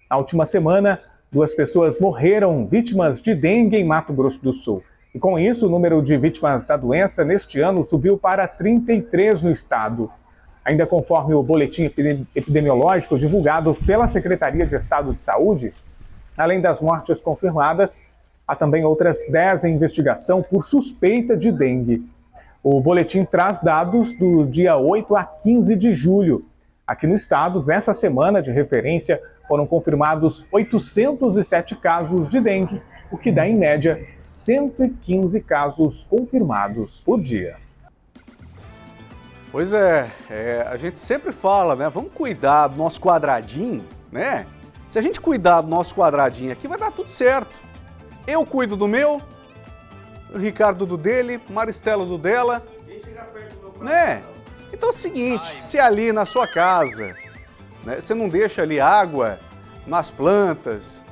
Na última semana, duas pessoas morreram vítimas de dengue em Mato Grosso do Sul. E com isso, o número de vítimas da doença neste ano subiu para trinta e três no estado. Ainda conforme o boletim epidemiológico divulgado pela Secretaria de Estado de Saúde, além das mortes confirmadas, há também outras dez em investigação por suspeita de dengue. O boletim traz dados do dia oito a quinze de julho. Aqui no estado, nessa semana de referência, foram confirmados oitocentos e sete casos de dengue o que dá em média cento e quinze casos confirmados por dia. Pois é, é, a gente sempre fala, né? Vamos cuidar do nosso quadradinho, né? Se a gente cuidar do nosso quadradinho aqui, vai dar tudo certo. Eu cuido do meu, o Ricardo do dele, Maristela do dela. Quem chega perto do meu quadradinho, né? Então é o seguinte, Ai. se ali na sua casa, né, você não deixa ali água nas plantas,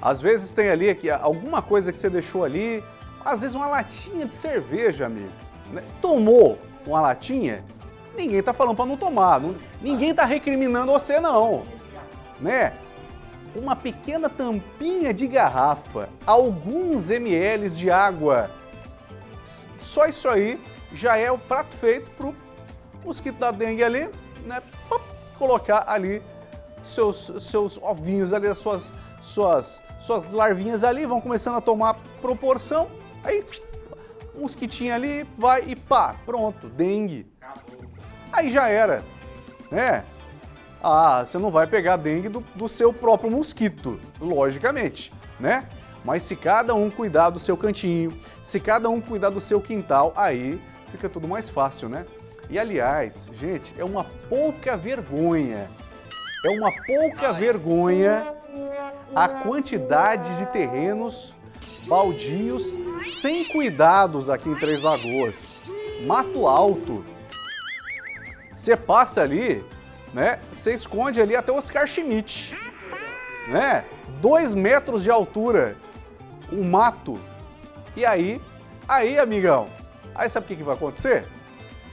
às vezes tem ali aqui, alguma coisa que você deixou ali, às vezes uma latinha de cerveja, amigo, né? Tomou uma latinha... Ninguém tá falando para não tomar, não, ninguém tá recriminando você não, né? Uma pequena tampinha de garrafa, alguns ml de água, só isso aí já é o prato feito pro mosquito da dengue ali, né? Pop, colocar ali seus, seus ovinhos ali, as suas, suas, suas larvinhas ali, vão começando a tomar proporção, aí um mosquitinho ali, vai e pá, pronto, dengue. Aí já era, né? Ah, você não vai pegar dengue do, do seu próprio mosquito, logicamente, né? Mas se cada um cuidar do seu cantinho, se cada um cuidar do seu quintal, aí fica tudo mais fácil, né? E aliás, gente, é uma pouca vergonha, é uma pouca vergonha a quantidade de terrenos baldios sem cuidados aqui em Três Lagoas. Mato alto. Você passa ali, né? Você esconde ali até o Oscar Schmidt, né? Dois metros de altura, um mato. E aí, aí, amigão, aí sabe o que, que vai acontecer?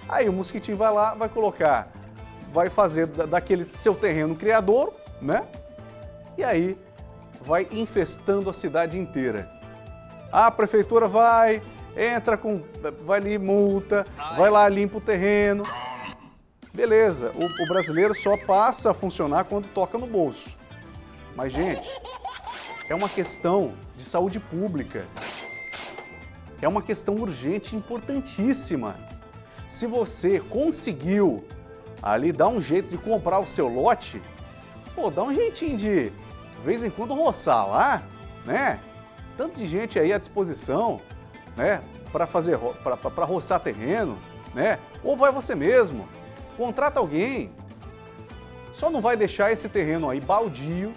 Aí o mosquitinho vai lá, vai colocar, vai fazer daquele seu terreno criador, né? E aí vai infestando a cidade inteira. A prefeitura vai, entra com, vai ali, multa, vai lá, limpa o terreno. Beleza, o, o brasileiro só passa a funcionar quando toca no bolso. Mas, gente, é uma questão de saúde pública. É uma questão urgente, importantíssima. Se você conseguiu ali dar um jeito de comprar o seu lote, pô, dá um jeitinho de, de vez em quando, roçar lá, né? Tanto de gente aí à disposição, né? Para fazer, para, para roçar terreno, né? Ou vai você mesmo. Contrata alguém, só não vai deixar esse terreno aí baldio,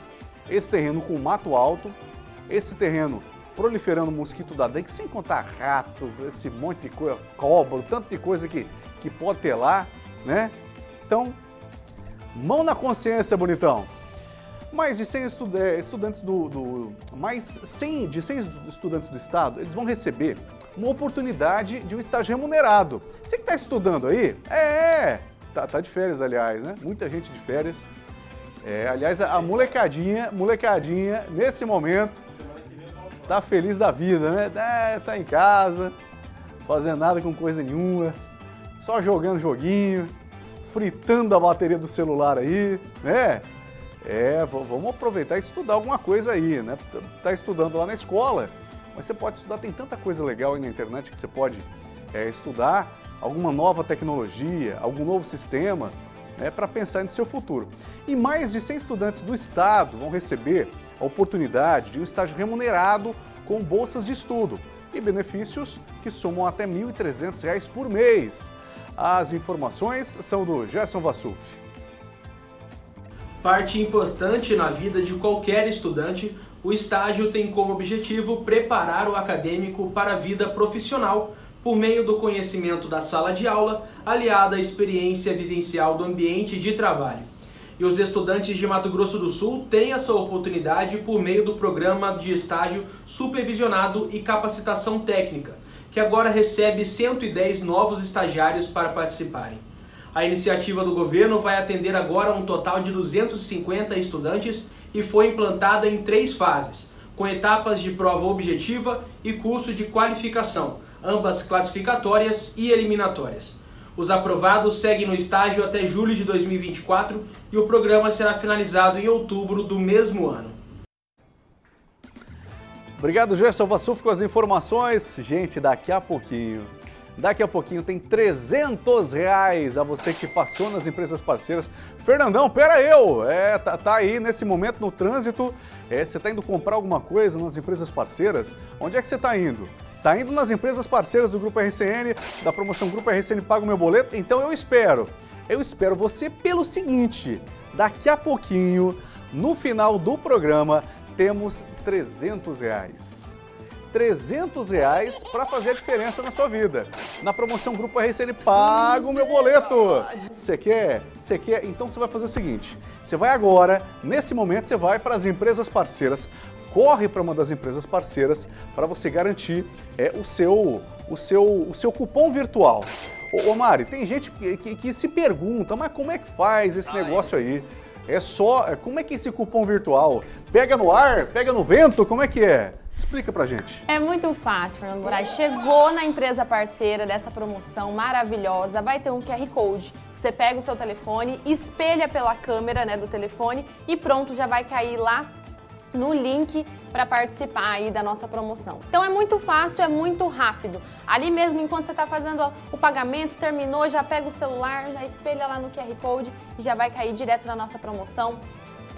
esse terreno com mato alto, esse terreno proliferando mosquito da dengue, sem contar rato, esse monte de coisa, cobra, tanto de coisa que, que pode ter lá, né? Então, mão na consciência, bonitão. Mais de cem estudantes do, do, mais cem, de cem estudantes do estado, eles vão receber uma oportunidade de um estágio remunerado. Você que está estudando aí, é... Tá, tá de férias, aliás, né? Muita gente de férias. É, aliás, a molecadinha, molecadinha, nesse momento, tá feliz da vida, né? É, tá em casa, fazendo nada com coisa nenhuma, só jogando joguinho, fritando a bateria do celular aí, né? É, vamos aproveitar e estudar alguma coisa aí, né? Tá estudando lá na escola, mas você pode estudar, tem tanta coisa legal aí na internet que você pode é, estudar, alguma nova tecnologia, algum novo sistema, né, para pensar no seu futuro. E mais de cem estudantes do estado vão receber a oportunidade de um estágio remunerado com bolsas de estudo e benefícios que somam até mil e trezentos reais por mês. As informações são do Gerson Vassuf. Parte importante na vida de qualquer estudante, o estágio tem como objetivo preparar o acadêmico para a vida profissional, por meio do conhecimento da sala de aula, aliada à experiência vivencial do ambiente de trabalho. E os estudantes de Mato Grosso do Sul têm essa oportunidade por meio do programa de estágio supervisionado e capacitação técnica, que agora recebe cento e dez novos estagiários para participarem. A iniciativa do governo vai atender agora um total de duzentos e cinquenta estudantes e foi implantada em três fases, com etapas de prova objetiva e curso de qualificação, ambas classificatórias e eliminatórias. Os aprovados seguem no estágio até julho de dois mil e vinte e quatro e o programa será finalizado em outubro do mesmo ano. Obrigado, Gerson Vassuf, com as informações. Gente, daqui a pouquinho Daqui a pouquinho tem trezentos reais a você que passou nas empresas parceiras. Fernandão, pera eu! É, tá, tá aí nesse momento no trânsito, é, você tá indo comprar alguma coisa nas empresas parceiras? Onde é que você tá indo? Tá indo nas empresas parceiras do Grupo R C N, da promoção Grupo R C N Paga o Meu Boleto? Então eu espero, eu espero você pelo seguinte, daqui a pouquinho, no final do programa, temos trezentos reais. trezentos reais para fazer a diferença na sua vida. Na promoção Grupo R C N Paga o Meu Boleto. Você quer? Você quer? Então você vai fazer o seguinte, você vai agora, nesse momento você vai para as empresas parceiras, corre para uma das empresas parceiras para você garantir é, o, seu, o, seu, o seu cupom virtual. Ô, ô Mari, tem gente que, que se pergunta, mas como é que faz esse negócio aí? É só, como é que é esse cupom virtual? Pega no ar? Pega no vento? Como é que é? Explica pra gente. É muito fácil, Fernando Moraes. Chegou na empresa parceira dessa promoção maravilhosa, vai ter um Q R Code. Você pega o seu telefone, espelha pela câmera, né, do telefone e pronto, já vai cair lá no link para participar aí da nossa promoção. Então é muito fácil, é muito rápido. Ali mesmo, enquanto você está fazendo o pagamento, terminou, já pega o celular, já espelha lá no Q R Code e já vai cair direto na nossa promoção.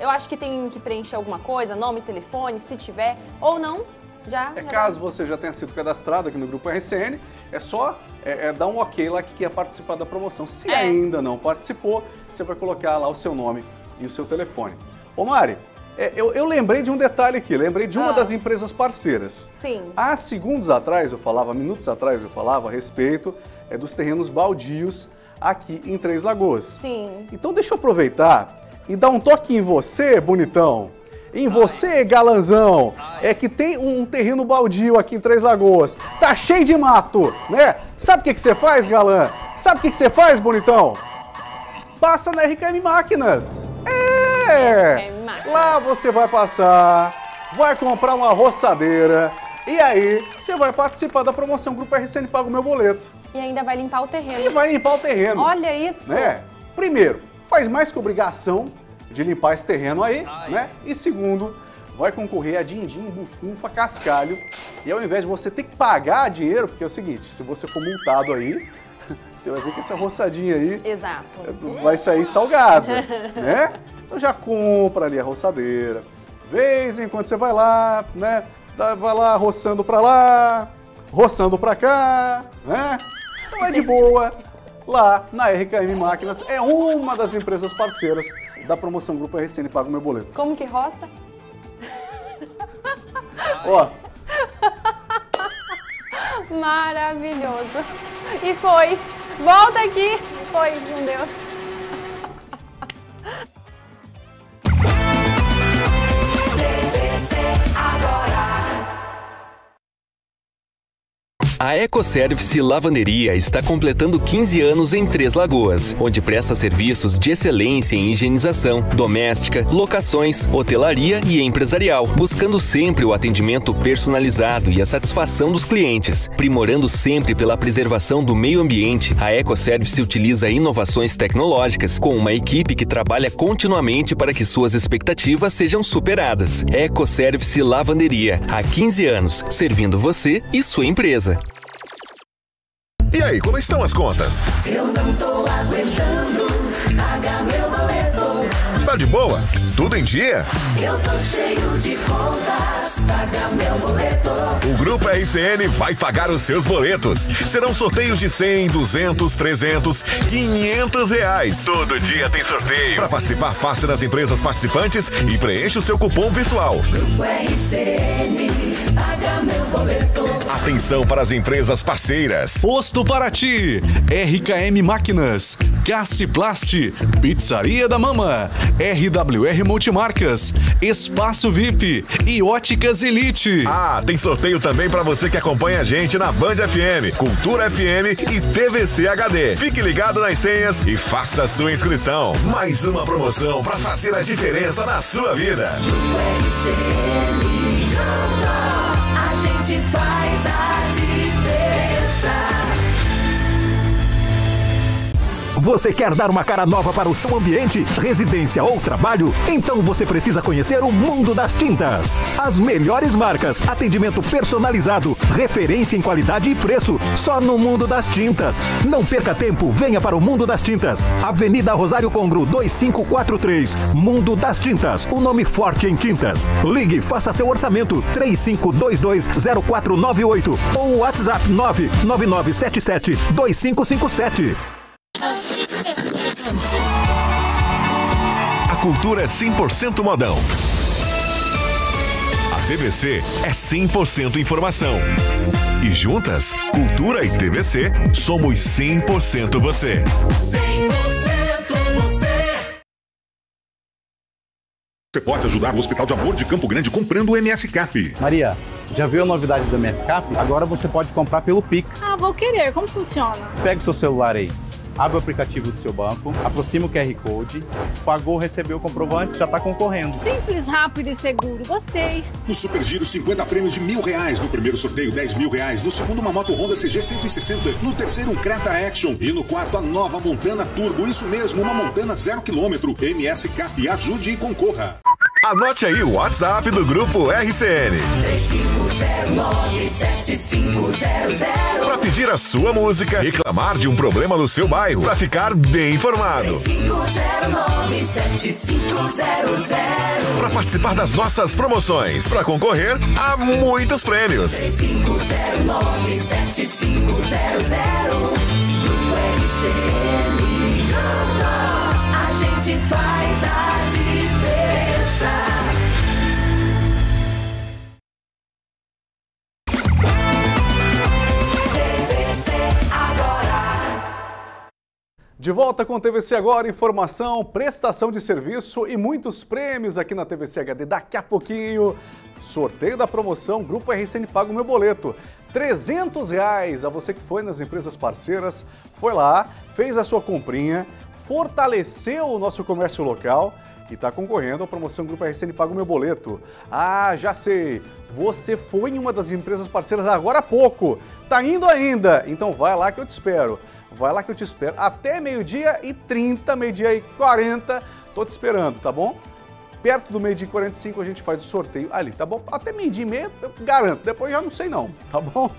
Eu acho que tem que preencher alguma coisa, nome, telefone, se tiver, ou não, já... É, já... Caso você já tenha sido cadastrado aqui no Grupo R C N, é só... É, é dar um ok lá que quer participar da promoção. Se é. ainda não participou, você vai colocar lá o seu nome e o seu telefone. Ô Mari, é, eu, eu lembrei de um detalhe aqui, lembrei de uma ah. das empresas parceiras. Sim. Há segundos atrás eu falava, minutos atrás eu falava a respeito é, dos terrenos baldios aqui em Três Lagoas. Sim. Então deixa eu aproveitar e dar um toque em você, bonitão. Em você, galanzão, é que tem um terreno baldio aqui em Três Lagoas. Tá cheio de mato, né? Sabe o que que você faz, galã? Sabe o que que você faz, bonitão? Passa na R K M Máquinas. É! Lá você vai passar, vai comprar uma roçadeira e aí você vai participar da promoção Grupo R C N Paga o Meu Boleto. E ainda vai limpar o terreno. E vai limpar o terreno. Olha isso! Né? Primeiro, faz mais que obrigação de limpar esse terreno aí, né? E segundo, vai concorrer a din-din, bufunfa, cascalho. E ao invés de você ter que pagar dinheiro, porque é o seguinte, se você for multado aí, você vai ver que essa roçadinha aí... Exato. Vai sair salgada, né? Então já compra ali a roçadeira. Vez em quando você vai lá, né? Vai lá roçando pra lá, roçando pra cá, né? Então é de boa. Lá na R K M Máquinas é uma das empresas parceiras da promoção Grupo R C N Paga o Meu Boleto. Como que roça? Ó. Maravilhoso. E foi. Volta aqui. Foi, meu Deus. A EcoService Lavanderia está completando quinze anos em Três Lagoas, onde presta serviços de excelência em higienização, doméstica, locações, hotelaria e empresarial, buscando sempre o atendimento personalizado e a satisfação dos clientes. Primorando sempre pela preservação do meio ambiente, a EcoService utiliza inovações tecnológicas com uma equipe que trabalha continuamente para que suas expectativas sejam superadas. EcoService Lavanderia, há quinze anos, servindo você e sua empresa. E aí, como estão as contas? Eu não tô aguentando pagar meu boleto. Tá de boa? Tudo em dia? Eu tô cheio de contas, paga meu boleto. O Grupo R C N vai pagar os seus boletos. Serão sorteios de cem, duzentos, trezentos, quinhentos reais. Todo dia tem sorteio. Para participar, faça nas empresas participantes e preencha o seu cupom virtual. Grupo R C N, paga meu boleto. Atenção para as empresas parceiras. Posto Paraty, R K M Máquinas, Gasplast, Pizzaria da Mama, R W R Multimarcas, Espaço V I P e Óticas Elite. Ah, tem sorteio também para você que acompanha a gente na Band F M, Cultura F M e T V C H D. Fique ligado nas senhas e faça a sua inscrição. Mais uma promoção para fazer a diferença na sua vida. R C N Juntos. A gente faz a diferença. Você quer dar uma cara nova para o seu ambiente, residência ou trabalho? Então você precisa conhecer o Mundo das Tintas. As melhores marcas, atendimento personalizado, referência em qualidade e preço, só no Mundo das Tintas. Não perca tempo, venha para o Mundo das Tintas. Avenida Rosário Congro, dois cinco quatro três. Mundo das Tintas, o nome forte em tintas. Ligue, faça seu orçamento, três cinco dois dois, zero quatro nove oito ou WhatsApp nove nove nove sete sete, dois cinco cinco sete. A Cultura é cem por cento modão. A T V C é cem por cento informação. E juntas, Cultura e T V C, somos cem por cento você. cem por cento você. Você pode ajudar o Hospital do Amor de Campo Grande comprando o M S Cap. Maria, já viu a novidade do M S Cap? Agora você pode comprar pelo Pix. Ah, vou querer. Como funciona? Pega o seu celular aí. Abre o aplicativo do seu banco, aproxima o Q R Code, pagou, recebeu o comprovante, já está concorrendo. Simples, rápido e seguro, gostei. No Super Giro, cinquenta prêmios de mil reais. No primeiro sorteio, dez mil reais. No segundo, uma moto Honda C G cento e sessenta. No terceiro, um Creta Action. E no quarto, a nova Montana Turbo. Isso mesmo, uma Montana zero quilômetro. M S Cap, ajude e concorra. Anote aí o WhatsApp do Grupo R C N. três cinco zero nove sete cinco zero zero. Para pedir a sua música, reclamar de um problema no seu bairro, para ficar bem informado. três cinco zero nove sete cinco zero zero. Para participar das nossas promoções, para concorrer a muitos prêmios. três cinco zero nove sete cinco zero zero. No R C N, juntos a gente faz a diferença. De volta com o T V C Agora, informação, prestação de serviço e muitos prêmios aqui na T V C H D. Daqui a pouquinho, sorteio da promoção Grupo R C N Paga o Meu Boleto. trezentos reais a você que foi nas empresas parceiras, foi lá, fez a sua comprinha, fortaleceu o nosso comércio local e está concorrendo à promoção Grupo R C N Paga o Meu Boleto. Ah, já sei, você foi em uma das empresas parceiras agora há pouco, tá indo ainda, então vai lá que eu te espero. Vai lá que eu te espero até meio-dia e trinta, meio-dia e quarenta, tô te esperando, tá bom? Perto do meio-dia e quarenta e cinco a gente faz o sorteio ali, tá bom? Até meio-dia e meia eu garanto, depois já não sei não, tá bom?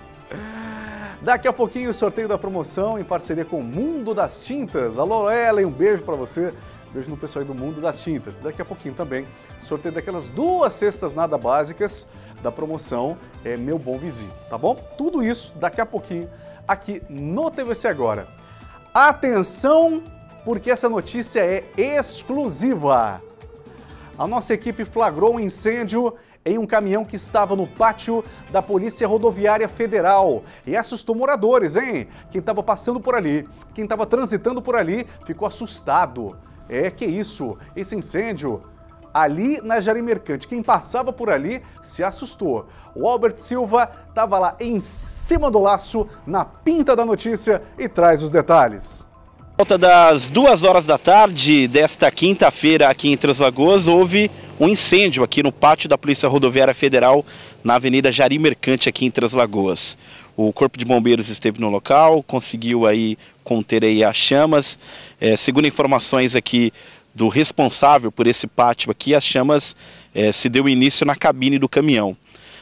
Daqui a pouquinho o sorteio da promoção em parceria com o Mundo das Tintas. Alô Ellen, um beijo pra você, beijo no pessoal aí do Mundo das Tintas. Daqui a pouquinho também sorteio daquelas duas cestas nada básicas da promoção é, Meu Bom Vizinho, tá bom? Tudo isso daqui a pouquinho aqui no T V C Agora. Atenção, porque essa notícia é exclusiva. A nossa equipe flagrou um incêndio em um caminhão que estava no pátio da Polícia Rodoviária Federal. E assustou moradores, hein? Quem estava passando por ali, quem estava transitando por ali, ficou assustado. É, que isso? Esse incêndio ali na Jari Mercante. Quem passava por ali se assustou. O Albert Silva estava lá em cima do laço, na pinta da notícia, e traz os detalhes. Por volta das duas horas da tarde desta quinta-feira aqui em Três Lagoas, houve um incêndio aqui no pátio da Polícia Rodoviária Federal, na Avenida Jari Mercante, aqui em Três Lagoas. O Corpo de Bombeiros esteve no local, conseguiu aí conter aí as chamas. É, segundo informações aqui do responsável por esse pátio aqui, as chamas eh, se deu início na cabine do caminhão.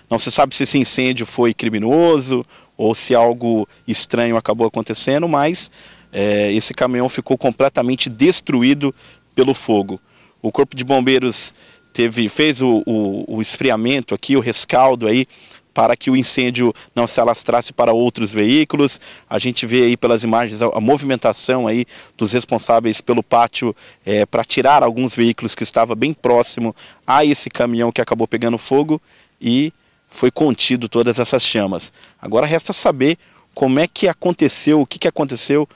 Não se sabe se esse incêndio foi criminoso ou se algo estranho acabou acontecendo, mas eh, esse caminhão ficou completamente destruído pelo fogo. O Corpo de Bombeiros teve, fez o, o, o esfriamento aqui, o rescaldo aí, para que o incêndio não se alastrasse para outros veículos. A gente vê aí pelas imagens a, a movimentação aí dos responsáveis pelo pátio é, para tirar alguns veículos que estavam bem próximo a esse caminhão que acabou pegando fogo e foi contido todas essas chamas. Agora resta saber como é que aconteceu, o que, que aconteceu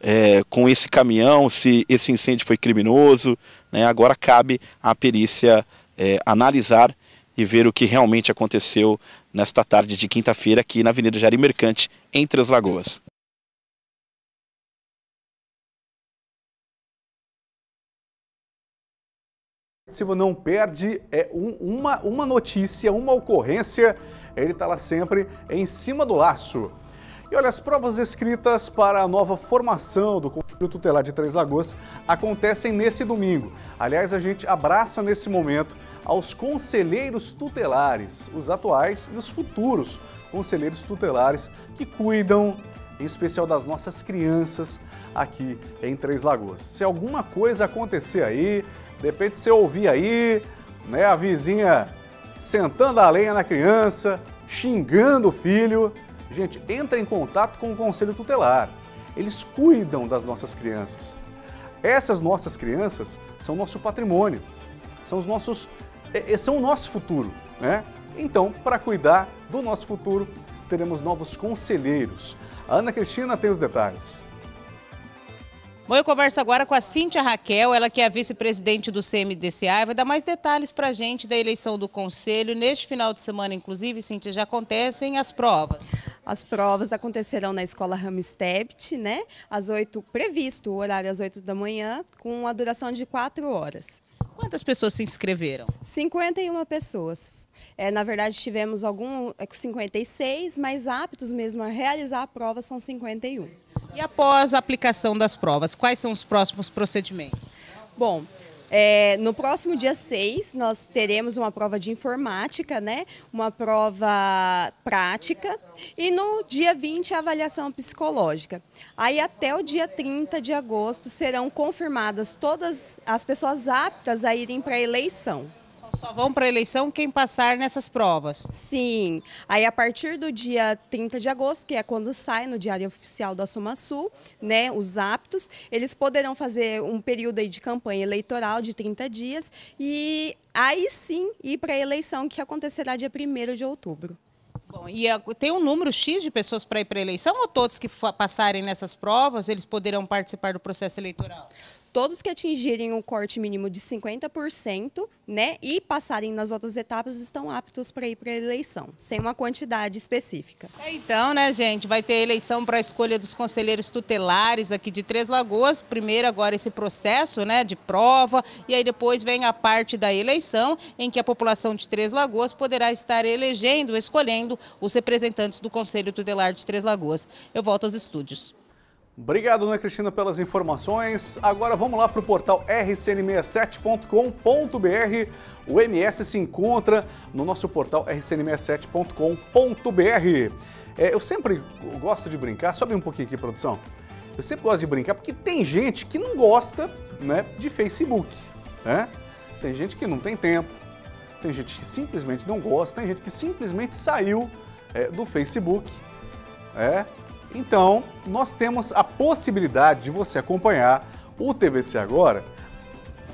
é, com esse caminhão, se esse incêndio foi criminoso, né? Agora cabe à perícia é, analisar e ver o que realmente aconteceu nesta tarde de quinta-feira aqui na Avenida Jari Mercante, em Três Lagoas. Silva não perde é um, uma, uma notícia, uma ocorrência, ele está lá sempre em cima do laço. E olha, as provas escritas para a nova formação do Conselho Tutelar de Três Lagoas acontecem nesse domingo. Aliás, a gente abraça nesse momento aos conselheiros tutelares, os atuais e os futuros conselheiros tutelares que cuidam, em especial, das nossas crianças aqui em Três Lagoas. Se alguma coisa acontecer aí, depende se eu ouvir aí, né, a vizinha sentando a lenha na criança, xingando o filho, gente, entra em contato com o Conselho Tutelar. Eles cuidam das nossas crianças. Essas nossas crianças são nosso patrimônio, são os nossos, são o nosso futuro, né? Então, para cuidar do nosso futuro, teremos novos conselheiros. A Ana Cristina tem os detalhes. Bom, eu converso agora com a Cíntia Raquel, ela que é a vice-presidente do C M D C A, e vai dar mais detalhes para a gente da eleição do Conselho. Neste final de semana, inclusive, Cíntia, já acontecem as provas. As provas acontecerão na Escola Ramstept, né? Às oito, previsto o horário às oito da manhã, com a duração de quatro horas. Quantas pessoas se inscreveram? cinquenta e uma pessoas. É, na verdade, tivemos algum, cinquenta e seis, mas aptos mesmo a realizar a prova são cinquenta e um. E após a aplicação das provas, quais são os próximos procedimentos? Bom, é, no próximo dia seis, nós teremos uma prova de informática, né? Uma prova prática. E no dia vinte, a avaliação psicológica. Aí até o dia trinta de agosto serão confirmadas todas as pessoas aptas a irem para a eleição. Só vão para a eleição quem passar nessas provas? Sim. Aí a partir do dia trinta de agosto, que é quando sai no Diário Oficial da Somasul, né, os aptos, eles poderão fazer um período aí de campanha eleitoral de trinta dias e aí sim ir para a eleição, que acontecerá dia primeiro de outubro. Bom, e tem um número X de pessoas para ir para a eleição ou todos que passarem nessas provas, eles poderão participar do processo eleitoral? Todos que atingirem um corte mínimo de cinquenta por cento, né, e passarem nas outras etapas estão aptos para ir para a eleição, sem uma quantidade específica. É, então, né, gente, vai ter eleição para a escolha dos conselheiros tutelares aqui de Três Lagoas. Primeiro agora esse processo, né, de prova, e aí depois vem a parte da eleição em que a população de Três Lagoas poderá estar elegendo, escolhendo os representantes do Conselho Tutelar de Três Lagoas. Eu volto aos estúdios. Obrigado, Ana Cristina, pelas informações. Agora vamos lá para o portal R C N sessenta e sete ponto com ponto B R. O M S se encontra no nosso portal R C N sessenta e sete ponto com ponto B R. É, eu sempre gosto de brincar, sobe um pouquinho aqui, produção. Eu sempre gosto de brincar porque tem gente que não gosta, né, de Facebook, né? Tem gente que não tem tempo, tem gente que simplesmente não gosta, tem gente que simplesmente saiu é, do Facebook, é... Então, nós temos a possibilidade de você acompanhar o T V C agora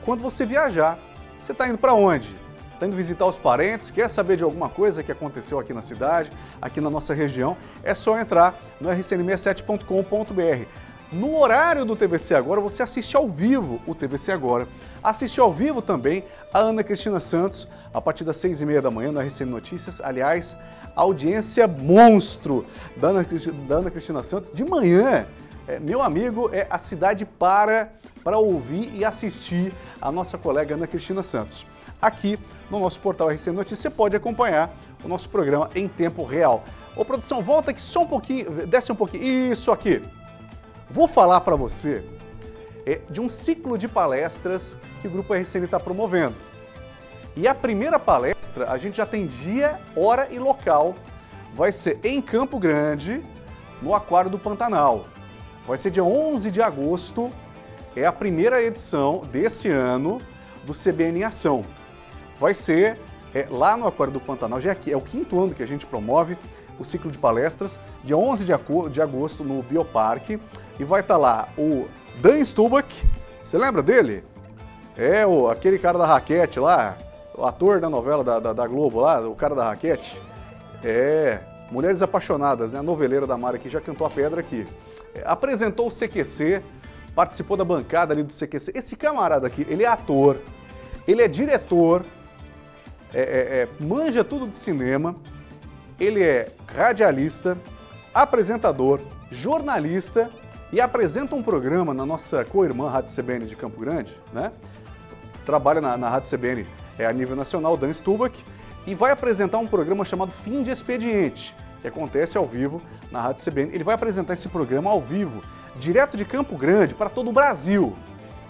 quando você viajar. Você está indo para onde? Está indo visitar os parentes? Quer saber de alguma coisa que aconteceu aqui na cidade, aqui na nossa região? É só entrar no R C N sessenta e sete ponto com ponto B R. No horário do T V C Agora, você assiste ao vivo o T V C Agora. Assiste ao vivo também a Ana Cristina Santos, a partir das seis e meia da manhã, no R C N Notícias. Aliás, a audiência monstro da Ana, da Ana Cristina Santos. De manhã, é, meu amigo, é, a cidade para para ouvir e assistir a nossa colega Ana Cristina Santos. Aqui no nosso portal R C N Notícias, você pode acompanhar o nosso programa em tempo real. Ô, produção, volta aqui só um pouquinho, desce um pouquinho. Isso aqui. Vou falar para você é, de um ciclo de palestras que o Grupo R C N está promovendo. E a primeira palestra, a gente já tem dia, hora e local. Vai ser em Campo Grande, no Aquário do Pantanal. Vai ser dia onze de agosto, é a primeira edição desse ano do C B N em Ação. Vai ser é, lá no Aquário do Pantanal, já é, é o quinto ano que a gente promove o ciclo de palestras, dia onze de agosto no Bioparque. E vai estar lá o Dan Stubach, você lembra dele? É o, aquele cara da raquete lá, o ator da novela da, da, da Globo lá, o cara da raquete. É, Mulheres Apaixonadas, né? A noveleira da Mari que já cantou a pedra aqui. É, apresentou o C Q C, participou da bancada ali do C Q C. Esse camarada aqui, ele é ator, ele é diretor, é, é, é, manja tudo de cinema, ele é radialista, apresentador, jornalista... E apresenta um programa na nossa co-irmã Rádio C B N de Campo Grande, né? Trabalha na, na Rádio C B N é, a nível nacional, Dan Stubach, e vai apresentar um programa chamado Fim de Expediente. que acontece ao vivo na Rádio C B N. Ele vai apresentar esse programa ao vivo, direto de Campo Grande, para todo o Brasil.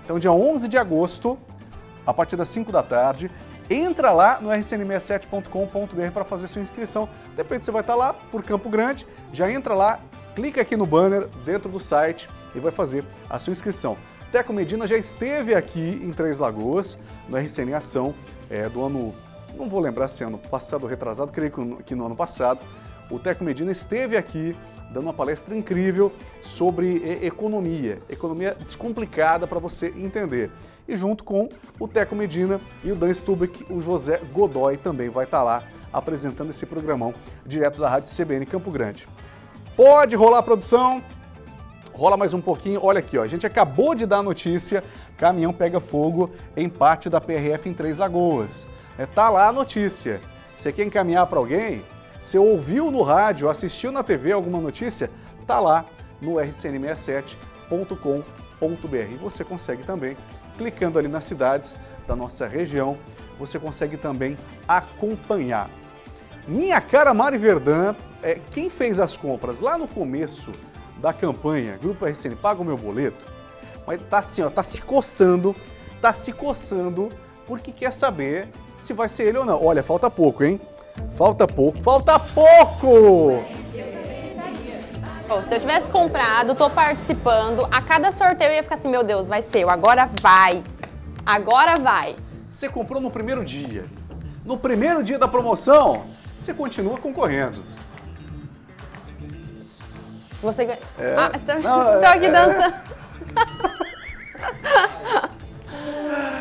Então, dia onze de agosto, a partir das cinco da tarde, entra lá no r c n sessenta e sete ponto com ponto b r para fazer sua inscrição. De repente você vai estar lá por Campo Grande, já entra lá, clica aqui no banner dentro do site e vai fazer a sua inscrição. Teco Medina já esteve aqui em Três Lagoas, no R C N Ação, é, do ano, não vou lembrar se ano passado ou retrasado, creio que no ano passado. O Teco Medina esteve aqui dando uma palestra incrível sobre economia, economia descomplicada para você entender. E junto com o Teco Medina e o Dan Stubeck, o José Godoy também vai estar lá apresentando esse programão direto da Rádio C B N Campo Grande. Pode rolar, produção? Rola mais um pouquinho. Olha aqui, ó, a gente acabou de dar a notícia, caminhão pega fogo em pátio da P R F em Três Lagoas. É, tá lá a notícia. Você quer encaminhar para alguém? Você ouviu no rádio, assistiu na T V alguma notícia? Tá lá no r c n sessenta e sete ponto com ponto b r. E você consegue também, clicando ali nas cidades da nossa região, você consegue também acompanhar. Minha cara Mari Verdã, é, quem fez as compras lá no começo da campanha, Grupo R C N, paga o meu boleto, mas tá assim, ó, tá se coçando, tá se coçando, porque quer saber se vai ser ele ou não. Olha, falta pouco, hein? Falta pouco, falta pouco! Bom, se eu tivesse comprado, tô participando, a cada sorteio eu ia ficar assim, meu Deus, vai ser eu, agora vai, agora vai. Você comprou no primeiro dia, no primeiro dia da promoção, você continua concorrendo. Você ganha. É... Ah, tá... não, tô aqui é... dançando.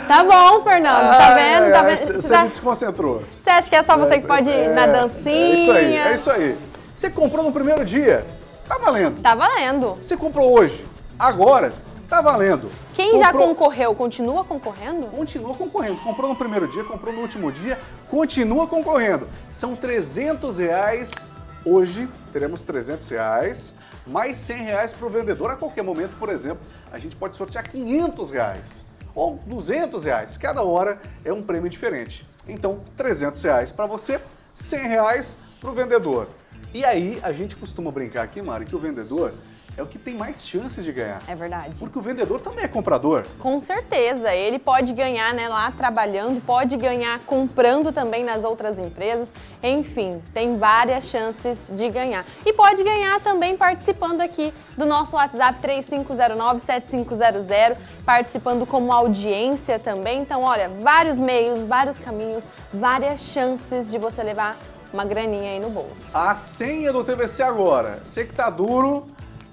Tá bom, Fernando. Tá vendo? Tá vendo? Você tá... me desconcentrou. Você acha que é só você que pode é... ir na dancinha? É isso aí, é isso aí. Você comprou no primeiro dia, tá valendo. Tá valendo. Você comprou hoje, agora, tá valendo. Quem comprou... já concorreu, continua concorrendo? Continua concorrendo. Comprou no primeiro dia, comprou no último dia, continua concorrendo. São trezentos reais. Hoje teremos trezentos reais, mais cem reais para o vendedor. A qualquer momento, por exemplo, a gente pode sortear quinhentos reais ou duzentos reais. Cada hora é um prêmio diferente. Então, trezentos reais para você, cem reais para o vendedor. E aí, a gente costuma brincar aqui, Mari, que o vendedor é o que tem mais chances de ganhar. É verdade. Porque o vendedor também é comprador. Com certeza. Ele pode ganhar, né, lá trabalhando, pode ganhar comprando também nas outras empresas. Enfim, tem várias chances de ganhar. E pode ganhar também participando aqui do nosso WhatsApp três cinco zero nove, sete cinco zero zero, participando como audiência também. Então, olha, vários meios, vários caminhos, várias chances de você levar uma graninha aí no bolso. A senha do T V C agora. Você que tá duro...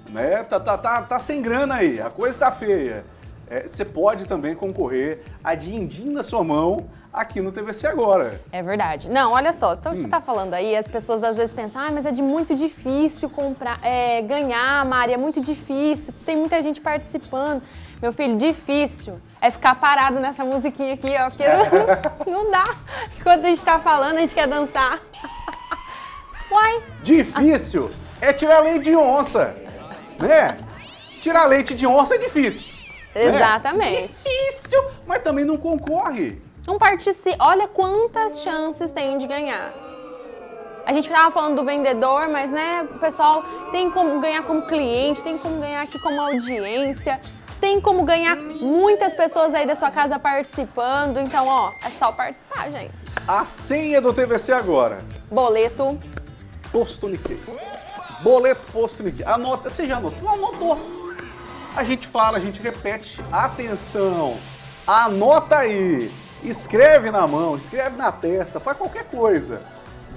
Né? Tá, tá, tá, tá sem grana aí, a coisa tá feia. É, você pode também concorrer a din-din na sua mão aqui no T V C agora. É verdade. Não, olha só, então hum. você tá falando aí, as pessoas às vezes pensam, ah, mas é de muito difícil comprar, é, ganhar, Mari, é muito difícil, tem muita gente participando. Meu filho, difícil é ficar parado nessa musiquinha aqui, ó, porque não, não dá. Enquanto a gente tá falando, a gente quer dançar. Uai! Difícil é tirar leite de onça. Né? Tirar leite de onça é difícil. Exatamente. Né? Difícil, mas também não concorre. Não participa. Olha quantas chances tem de ganhar. A gente estava falando do vendedor, mas né, o pessoal tem como ganhar como cliente, tem como ganhar aqui como audiência, tem como ganhar muitas pessoas aí da sua casa participando. Então, ó, é só participar, gente. A senha do T V C agora. Boleto. Posto Unifique. Boleto, posto, link. Anota, você já anotou? Não anotou. A gente fala, a gente repete. Atenção, anota aí. Escreve na mão, escreve na testa, faz qualquer coisa.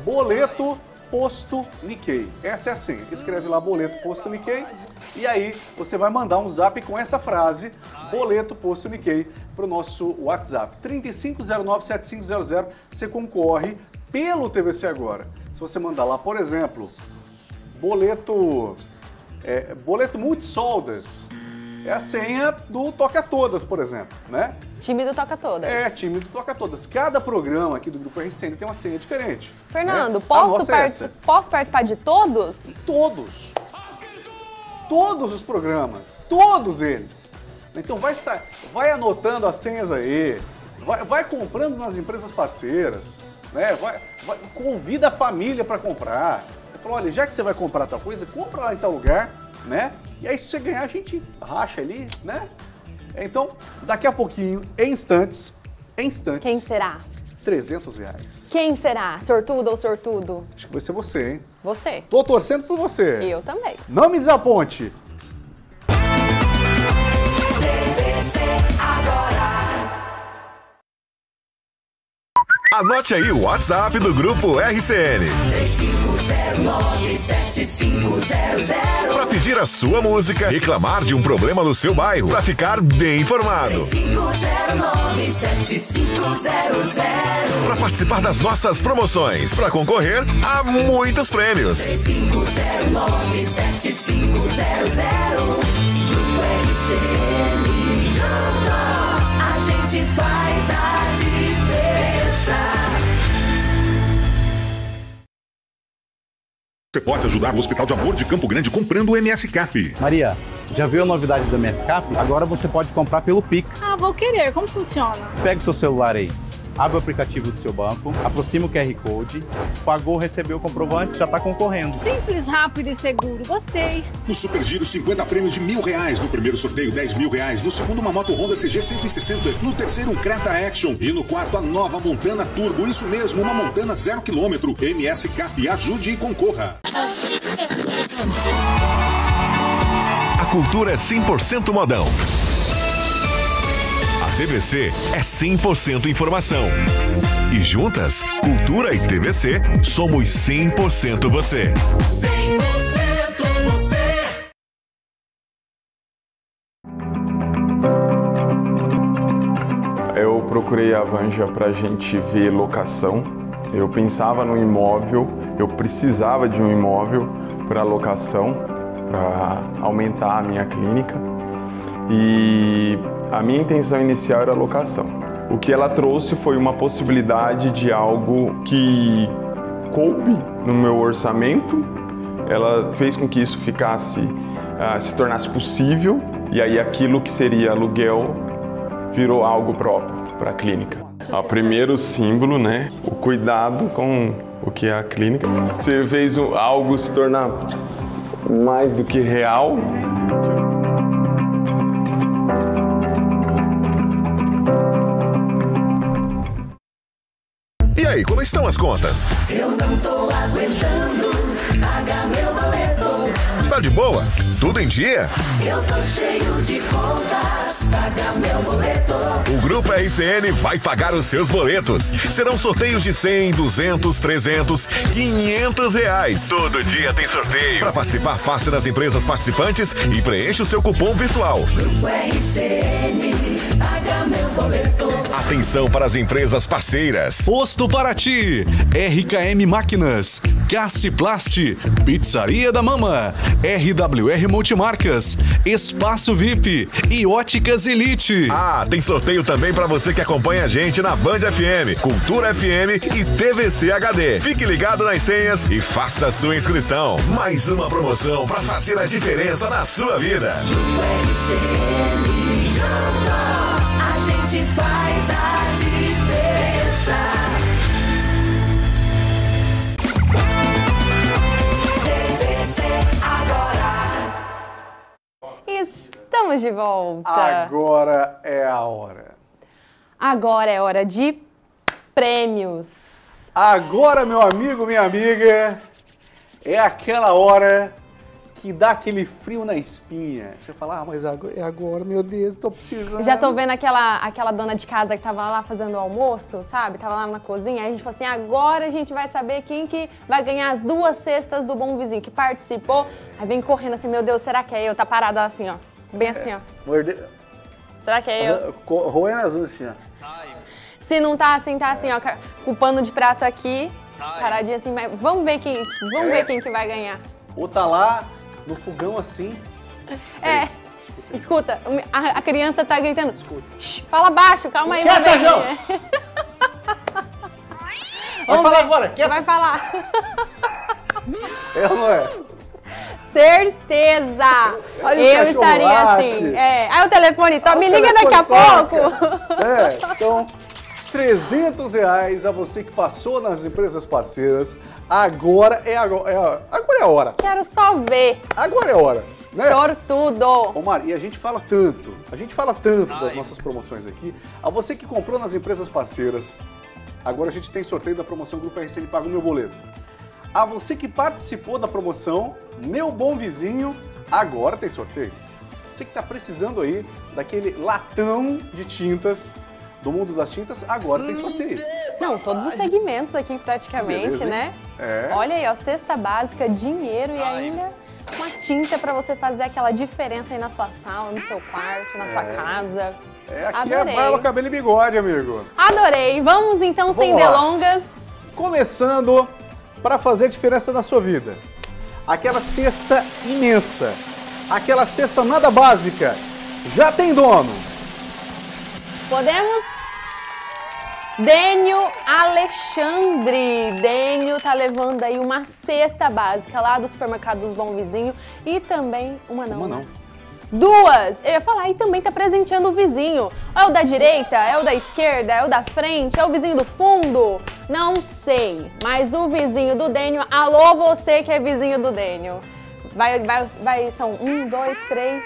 Boleto, posto, Nikkei. Essa é a senha. Escreve lá, boleto, posto, Nikkei. E aí você vai mandar um zap com essa frase, boleto, posto, Nikkei, para o nosso WhatsApp. três cinco zero nove, sete cinco zero zero, você concorre pelo T V C agora. Se você mandar lá, por exemplo... Boleto, é, boleto multisoldas, é a senha do Toca Todas, por exemplo, né? Time do Toca Todas. É, time do Toca Todas. Cada programa aqui do Grupo R C N tem uma senha diferente. Fernando, né? posso, part... é posso participar de todos? Todos. Todos os programas, todos eles. Então vai, sa... vai anotando as senhas aí, vai, vai comprando nas empresas parceiras, né? Vai, vai... convida a família para comprar. falou, olha, já que você vai comprar tal coisa, compra lá em tal lugar, né? E aí se você ganhar, a gente racha ali, né? Então, daqui a pouquinho, em instantes, em instantes... Quem será? trezentos reais. Quem será? Sortudo ou sortudo? Acho que vai ser você, hein? Você. Tô torcendo por você. Eu também. Não me desaponte. Anote aí o WhatsApp do Grupo R C N. três cinco zero nove sete cinco zero zero. Para pedir a sua música, reclamar de um problema no seu bairro, para ficar bem informado. três cinco zero nove sete cinco zero zero. Para participar das nossas promoções, para concorrer a muitos prêmios. três cinco zero nove sete cinco zero zero. A gente faz a diferença. Você pode ajudar o Hospital do Amor de Campo Grande comprando o M S Cap. Maria, já viu a novidade do M S Cap? Agora você pode comprar pelo Pix. Ah, vou querer. Como funciona? Pega o seu celular aí, abre o aplicativo do seu banco, aproxima o Q R Code, pagou, recebeu o comprovante, já está concorrendo. Simples, rápido e seguro, gostei. No Super Giro, cinquenta prêmios de mil reais. No primeiro sorteio, dez mil reais. No segundo, uma moto Honda C G cento e sessenta. No terceiro, um Creta Action. E no quarto, a nova Montana Turbo. Isso mesmo, uma Montana zero quilômetro. M S Cap, ajude e concorra. A cultura é cem por cento modão. T V C é cem por cento informação. E juntas, Cultura e T V C, somos cem por cento você. cem por cento você. Eu procurei a Vanja para a gente ver locação. Eu pensava no imóvel, eu precisava de um imóvel para locação, para aumentar a minha clínica. E... a minha intenção inicial era a locação. O que ela trouxe foi uma possibilidade de algo que coube no meu orçamento. Ela fez com que isso ficasse, uh, se tornasse possível, e aí aquilo que seria aluguel virou algo próprio para a clínica. O primeiro símbolo, né? O cuidado com o que é a clínica. Você fez algo se tornar mais do que real. E aí, como estão as contas? Eu não tô aguentando pagar meu boleto. Tá de boa? Tudo em dia? Eu tô cheio de contas, paga meu boleto. O Grupo R C N vai pagar os seus boletos. Serão sorteios de cem, duzentos, trezentos, quinhentos reais. Todo dia tem sorteio. Para participar, passe nas empresas participantes e preencha o seu cupom virtual. Grupo R C N, paga meu boleto. Atenção para as empresas parceiras. Posto Paraty, R K M Máquinas, Cassiplast, Pizzaria da Mama, R W R Multimarcas, Espaço V I P e Óticas Elite. Ah, tem sorteio também para você que acompanha a gente na Band F M, Cultura F M e T V C H D. Fique ligado nas senhas e faça a sua inscrição. Mais uma promoção para fazer a diferença na sua vida. A gente faz a diferença. T V C agora. Estamos de volta. Agora é a hora. Agora é hora de prêmios. Agora, meu amigo, minha amiga, é aquela hora que dá aquele frio na espinha. Você fala, ah, mas é agora, meu Deus, tô precisando. Já tô vendo aquela, aquela dona de casa que tava lá fazendo o almoço, sabe? Tava lá na cozinha, aí a gente falou assim, agora a gente vai saber quem que vai ganhar as duas cestas do Bom Vizinho, que participou. Aí vem correndo assim, meu Deus, será que é eu? Tá parada assim, ó. Bem assim, ó. Morde... Será que é eu? Roendo as unhas assim, ó. Se não tá assim, tá assim, ó. Com o pano de prato aqui, paradinha assim. Mas vamos ver quem, vamos ver quem que vai ganhar. Ou tá lá... no fogão, assim. É. Aí, escuta, escuta a, a criança tá gritando. Escuta. Shhh, fala baixo, calma aí. Quer, João? Vai falar agora. Quer? Vai falar. É ou não é? Certeza. Aí, eu estaria late. Assim. É. Aí o telefone, tá, me liga daqui a pouco. É, então... trezentos reais a você que passou nas empresas parceiras. Agora é, agora, é a, agora é a hora. Quero só ver. Agora é a hora. Né? Sortudo! Ô Mari, e a gente fala tanto, a gente fala tanto Ai. das nossas promoções aqui. A você que comprou nas empresas parceiras, agora a gente tem sorteio da promoção Grupo R C N Paga o Meu Boleto. A você que participou da promoção Meu Bom Vizinho, agora tem sorteio. Você que está precisando aí daquele latão de tintas do Mundo das Tintas, agora tem sorteio. Não, todos os segmentos aqui praticamente, beleza, né? É. Olha aí, ó, cesta básica, dinheiro e Ai. ainda... uma tinta para você fazer aquela diferença aí na sua sala, no seu quarto, na é. sua casa. É, aqui Adorei. é barba, cabelo e bigode, amigo. Adorei. Vamos então, Vamos sem lá. delongas. Começando para fazer a diferença na sua vida. Aquela cesta imensa, aquela cesta nada básica, já tem dono. Podemos? Dênio Alexandre, Dênio tá levando aí uma cesta básica lá do supermercado dos Bom Vizinho e também uma não, uma não. Né? Duas, eu ia falar, e também tá presenteando o vizinho. É o da direita, é o da esquerda, é o da frente, é o vizinho do fundo? Não sei, mas o vizinho do Dênio, alô você que é vizinho do Dênio. Vai, vai, vai, são um, dois, três...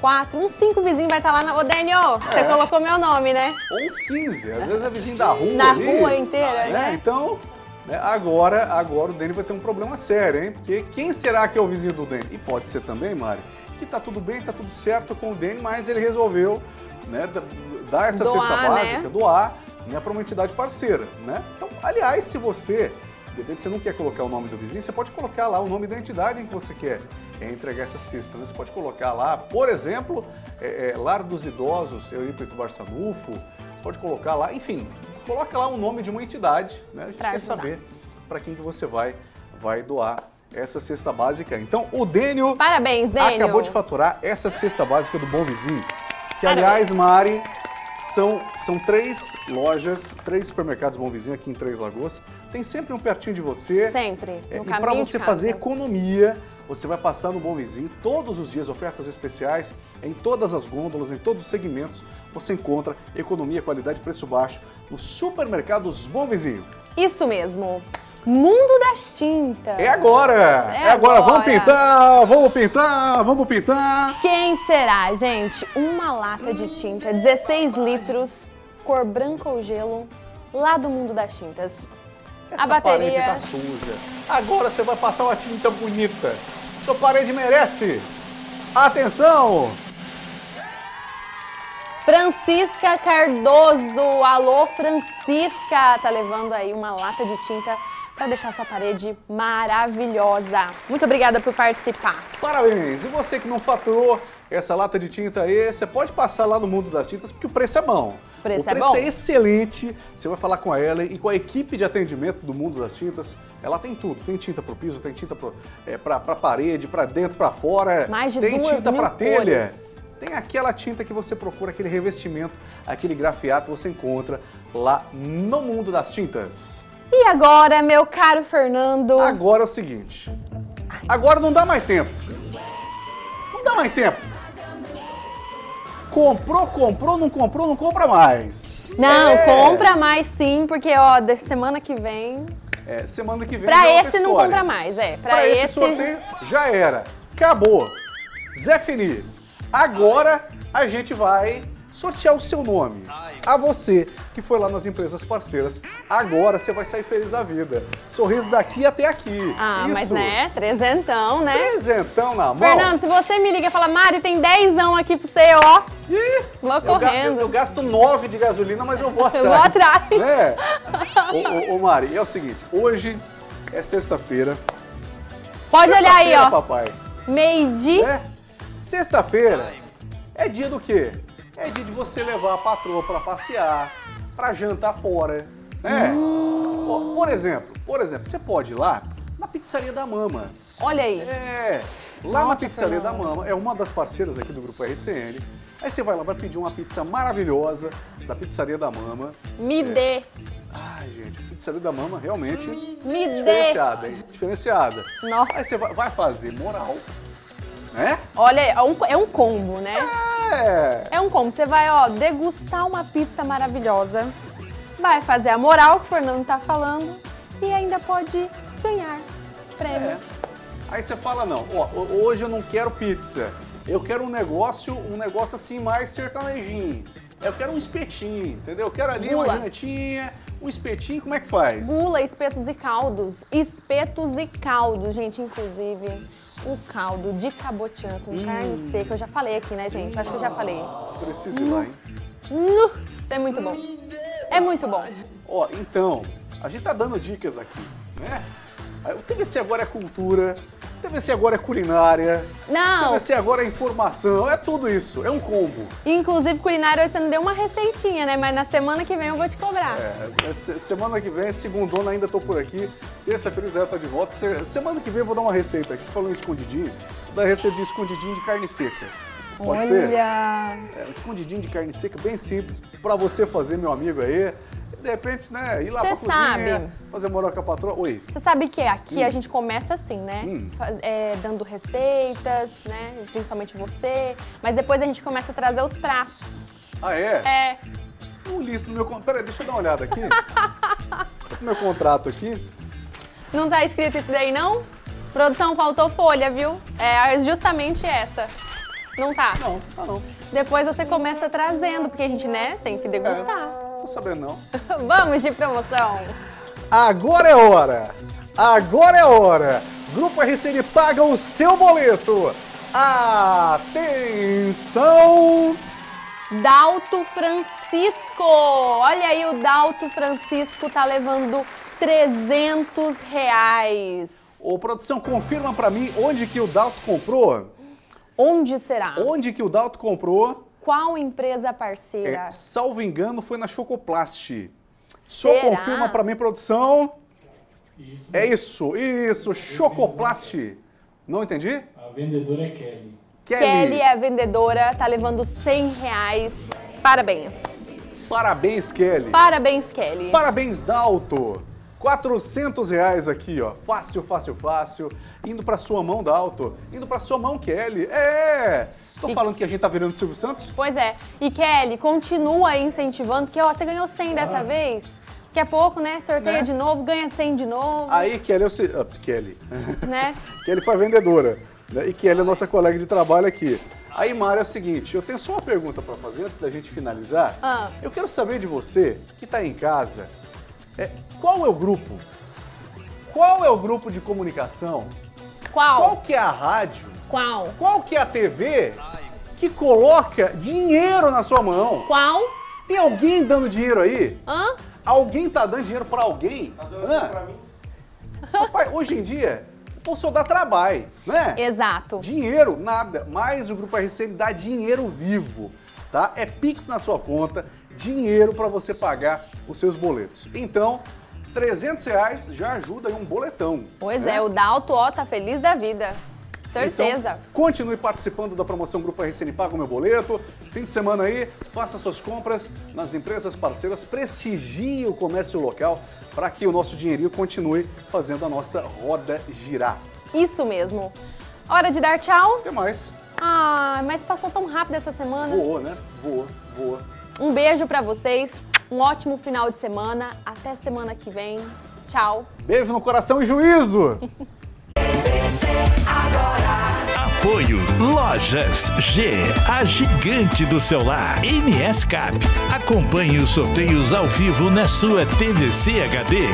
quatro, uns cinco vizinhos vai estar lá na... Ô, Dênio, é. você colocou meu nome, né? Uns quinze, às vezes é vizinho da rua Na ali, rua inteira, né? né? Então, agora, agora o Dênio vai ter um problema sério, hein? Porque quem será que é o vizinho do Dênio? E pode ser também, Mari, que tá tudo bem, tá tudo certo com o Dênio, mas ele resolveu, né, dar essa doar, cesta básica, né? doar, né, para uma entidade parceira, né? Então, aliás, se você... de repente você não quer colocar o nome do vizinho, você pode colocar lá o nome da entidade em que você quer entregar essa cesta. Né? Você pode colocar lá, por exemplo, é, é, Lar dos Idosos, Eurípides Barçanufo, você pode colocar lá, enfim, coloca lá o nome de uma entidade, né? A gente pra quer ajudar. saber para quem que você vai, vai doar essa cesta básica. Então, o Dênio, Parabéns, Dênio acabou de faturar essa cesta básica do Bom Vizinho, que Parabéns. aliás, Mari... São, são três lojas, três supermercados Bom Vizinho aqui em Três Lagoas. Tem sempre um pertinho de você. Sempre, no é, caminho. E para você fazer economia, você vai passar no Bom Vizinho todos os dias, ofertas especiais, em todas as gôndolas, em todos os segmentos. Você encontra economia, qualidade e preço baixo nos supermercados Bom Vizinho. Isso mesmo. Mundo das Tintas. É agora! É, é agora. agora! Vamos pintar! Vamos pintar! Vamos pintar! Quem será, gente? Uma lata de tinta, dezesseis litros, cor branca ou gelo, lá do Mundo das Tintas. Essa a bateria... parede tá suja. Agora você vai passar uma tinta bonita. Sua parede merece! Atenção! Francisca Cardoso. Alô, Francisca! Tá levando aí uma lata de tinta para deixar sua parede maravilhosa. Muito obrigada por participar. Parabéns! E você que não faturou essa lata de tinta aí, você pode passar lá no Mundo das Tintas, porque o preço é bom. O preço, o preço é, bom. é excelente. Você vai falar com a Ellen e com a equipe de atendimento do Mundo das Tintas. Ela tem tudo. Tem tinta para o piso, tem tinta para é, parede, para dentro, para fora. Mais de tem duas tinta para telha. Tem aquela tinta que você procura, aquele revestimento, aquele grafiato, você encontra lá no Mundo das Tintas. E agora, meu caro Fernando? Agora é o seguinte, agora não dá mais tempo, não dá mais tempo. Comprou, comprou, não comprou, não compra mais. Não, é. compra mais sim, porque ó, da semana que vem... É, semana que vem Pra esse não compra mais, é. Pra, pra esse... esse sorteio já era, acabou, Zé Fini. Agora a gente vai... sortear o seu nome. A você que foi lá nas empresas parceiras, agora você vai sair feliz da vida. Sorriso daqui até aqui. Ah, Isso. mas né? Trezentão, né? Trezentão na mão. Fernando, se você me liga e fala, Mari, tem dezão aqui pra você, ó. Ih, vou correndo. Eu, eu gasto nove de gasolina, mas eu vou atrás. Eu vou atrás. Né? ô, ô, ô, Mari, é o seguinte, hoje é sexta-feira. Pode sexta olhar aí, ó. papai. Meio-dia. Né? Sexta-feira é dia do quê? É dia de você levar a patroa para passear, para jantar fora, né? Uhum. Por exemplo, por exemplo, você pode ir lá na Pizzaria da Mama. Olha aí. É, lá Nossa, na Pizzaria da Mama, é uma das parceiras aqui do Grupo R C N. Aí você vai lá, vai pedir uma pizza maravilhosa da Pizzaria da Mama. Me é. dê. Ai, gente, a Pizzaria da Mama realmente Me diferenciada, dê. hein? Diferenciada. Nossa. Aí você vai, vai fazer moral, né? Olha aí, é um, é um combo, né? É. É um combo, você vai ó, degustar uma pizza maravilhosa, vai fazer a moral que o Fernando tá falando e ainda pode ganhar prêmios. É. Aí você fala, não, ó, hoje eu não quero pizza, eu quero um negócio, um negócio assim mais sertanejinho. Eu quero um espetinho, entendeu? Eu quero ali Gula. uma jantinha, um espetinho, como é que faz? Gula, espetos e caldos. Espetos e caldos, gente, inclusive o caldo de cabotiã com hum. carne seca. Eu já falei aqui, né, gente? Acho que eu já falei. Preciso ir hum. lá, hein? É muito bom. É muito bom. Ó, então, a gente tá dando dicas aqui, né? O T V C agora é cultura, o T V C agora é culinária, não. o T V C agora é informação, é tudo isso, é um combo. Inclusive culinária hoje você não deu uma receitinha, né? Mas na semana que vem eu vou te cobrar. É, semana que vem, segundona ainda tô por aqui, terça-feira já tá de volta, semana que vem eu vou dar uma receita aqui. Você falou em escondidinho, vou dar receita de escondidinho de carne seca. Pode Olha. ser? É, um escondidinho de carne seca bem simples, pra você fazer, meu amigo aí. De repente, né, ir lá Cê pra cozinha, sabe. fazer moral com a patroa. Oi. Você sabe que aqui hum. a gente começa assim, né? Hum. É, dando receitas, né? Principalmente você. Mas depois a gente começa a trazer os pratos. Ah, é? É. Não li isso no meu contrato. Peraí, deixa eu dar uma olhada aqui. Tá com o meu contrato aqui. Não tá escrito isso daí, não? Produção, faltou folha, viu? É justamente essa. Não tá? Não, tá não. Depois você começa trazendo, porque a gente, né, tem que degustar. É. Não saber não. Vamos de promoção. Agora é hora. Agora é hora. Grupo R C N paga o seu boleto. Atenção. Dalto Francisco. Olha aí, o Dalto Francisco tá levando trezentos reais. Ô, produção, confirma pra mim onde que o Dalto comprou. Onde será? Onde que o Dalto comprou? Qual empresa parceira? É, salvo engano, foi na Chocoplast. Só confirma pra mim, produção. Isso. É isso, isso, Chocoplast. Não entendi? A vendedora é Kelly. Kelly. Kelly é a vendedora, tá levando cem reais. Parabéns. Parabéns, Kelly. Parabéns, Kelly. Parabéns, Dalto. quatrocentos reais aqui, ó. Fácil, fácil, fácil. Indo pra sua mão, Dalto. Indo pra sua mão, Kelly. É! Tô e... falando que a gente tá virando Silvio Santos? Pois é. E Kelly, continua aí incentivando, porque ó, você ganhou cem ah. dessa vez. Daqui a pouco, né? Sorteia né? de novo, ganha cem de novo. Aí, Kelly, eu sei... Ah, Kelly. Né? Kelly foi a vendedora. Né? E Kelly é a nossa colega de trabalho aqui. Aí, Mari, é o seguinte, eu tenho só uma pergunta pra fazer antes da gente finalizar. Ah. Eu quero saber de você, que tá aí em casa, é, qual é o grupo? Qual é o grupo de comunicação? Qual? Qual que é a rádio? Qual? Qual que é a T V que coloca dinheiro na sua mão? Qual? Tem alguém dando dinheiro aí? Hã? Alguém tá dando dinheiro pra alguém? Tá dando dinheiro pra mim? Rapaz, hoje em dia, o povo só dá trabalho, né? Exato. Dinheiro, nada. Mas o Grupo R C N dá dinheiro vivo, tá? É Pix na sua conta, dinheiro pra você pagar os seus boletos. Então... trezentos reais já ajuda em um boletão. Pois né? é, o Dalto, ó, tá feliz da vida. Certeza. Então, continue participando da promoção Grupo R C N Paga o Meu Boleto. Fim de semana aí, faça suas compras nas empresas parceiras, prestigie o comércio local para que o nosso dinheirinho continue fazendo a nossa roda girar. Isso mesmo. Hora de dar tchau. Até mais. Ah, mas passou tão rápido essa semana. Voou, né? Voou, voou. Um beijo pra vocês. Um ótimo final de semana. Até semana que vem. Tchau. Beijo no coração e juízo. Apoio Lojas G, a gigante do celular. M S Cap. Acompanhe os sorteios ao vivo na sua T V C H D.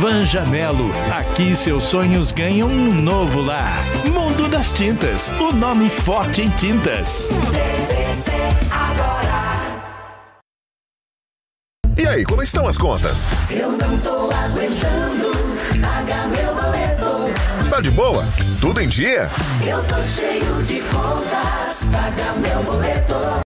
Vanja Melo. Aqui seus sonhos ganham um novo lar. Mundo das Tintas. O nome forte em tintas. T V C agora. E aí, como estão as contas? Eu não tô aguentando pagar meu boleto. Tá de boa? Tudo em dia? Eu tô cheio de contas, pagar meu boleto.